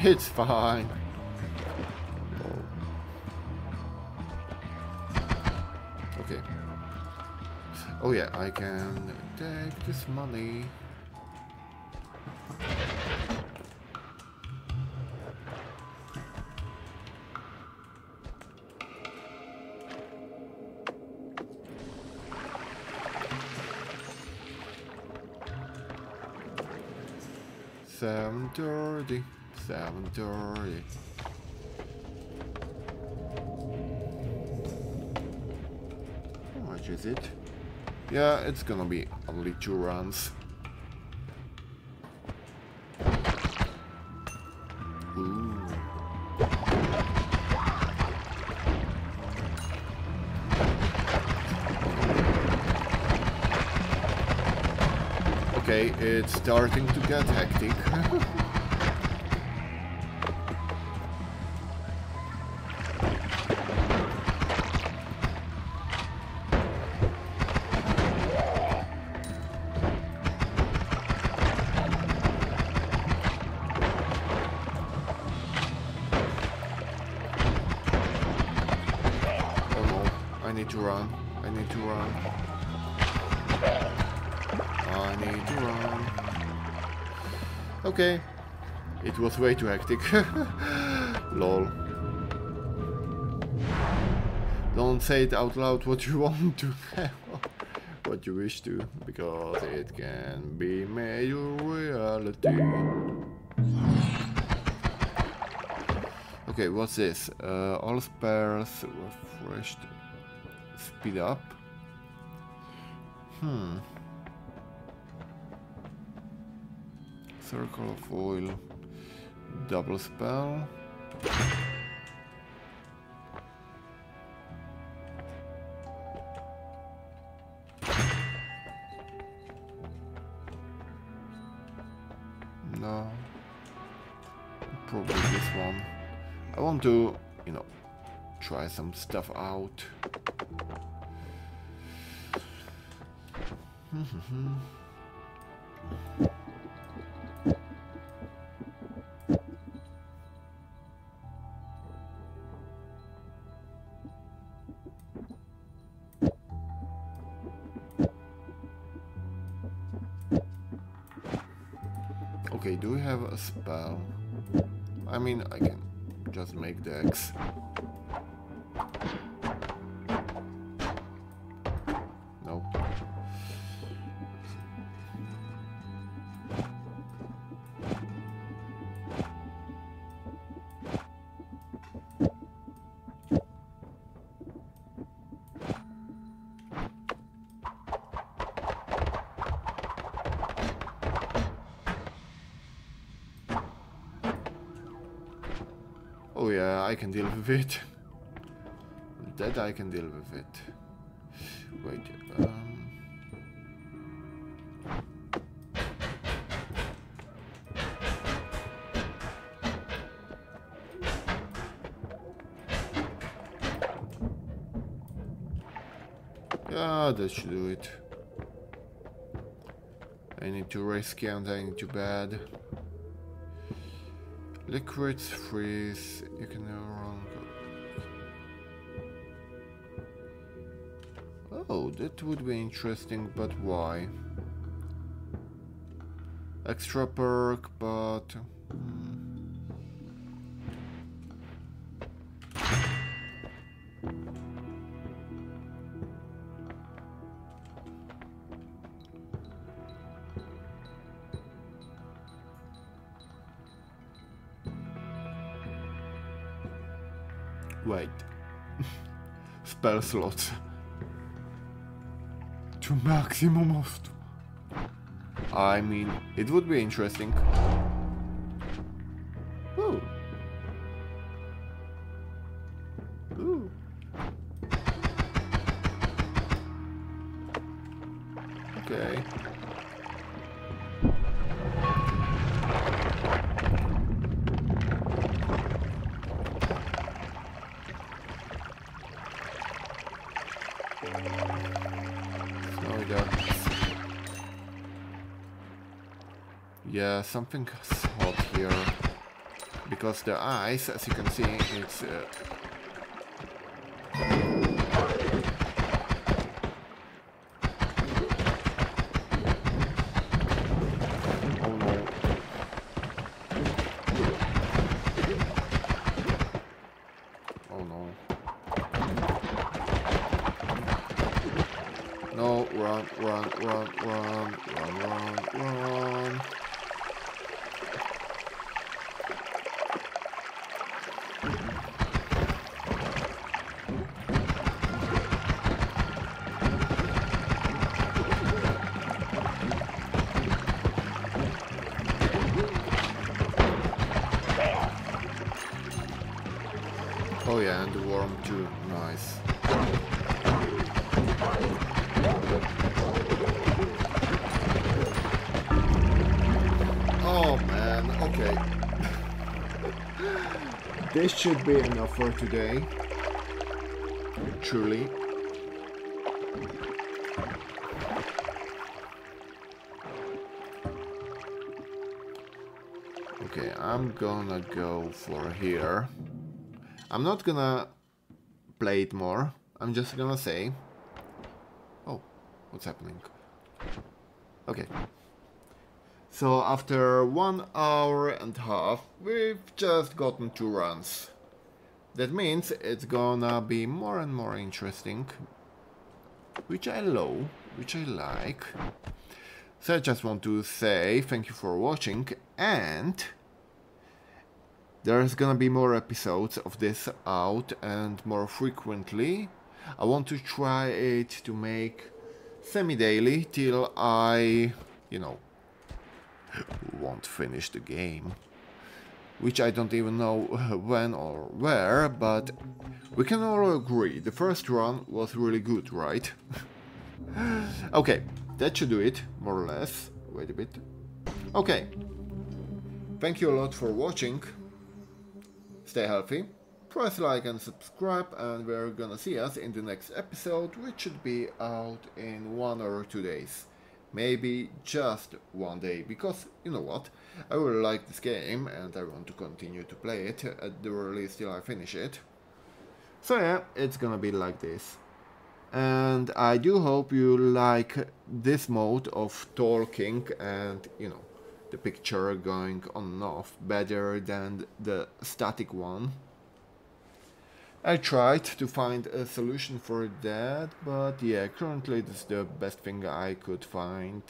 It's fine. Okay. Oh yeah, I can take this money. seven thirty. seven thirty. How much is it? Yeah, it's gonna be only two runs. Okay, it's starting to get hectic. Okay, it was way too hectic. Lol. Don't say it out loud what you want to have, what you wish to, because it can be made reality. Okay, what's this? Uh, all spares refreshed. Speed up. Hmm. Circle of oil, double spell. No, probably this one. I want to, you know, try some stuff out. Do we have a spell? I mean, I can just make decks. No. I can deal with it. That I can deal with it. Wait. Um. Yeah, that should do it. I need to risk and I need to bad. Liquids freeze, you can never run. Oh, that would be interesting, but why? Extra perk, but... Hmm. Wait, spell slots to maximum of two. I mean, it would be interesting. Ooh. Ooh. Okay. Yeah, something's hot here, because the ice, as you can see, it's... Uh... Oh no. Oh no. No, run, run, run, run, run, run, run. Oh yeah, and the worm too, nice. This should be enough for today. Truly. Okay, I'm gonna go for here. I'm not gonna play it more. I'm just gonna say... Oh, what's happening? Okay. So after one hour and a half, we've just gotten two runs. That means it's gonna be more and more interesting. Which I love, which I like. So I just want to say thank you for watching, and... there's gonna be more episodes of this out and more frequently. I want to try it to make semi-daily till I, you know, won't finish the game. Which I don't even know when or where, but we can all agree the first run was really good, right? Okay, that should do it, more or less. Wait a bit. Okay. Thank you a lot for watching. Stay healthy, press like and subscribe, and we're gonna see us in the next episode, which should be out in one or two days. Maybe just one day, because, you know what, I really like this game and I want to continue to play it at the release till I finish it. So yeah, it's gonna be like this. And I do hope you like this mode of talking and, you know, the picture going on and off better than the static one. I tried to find a solution for that, but yeah, currently this is the best thing I could find.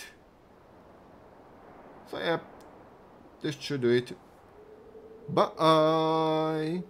So yeah, this should do it. Bye!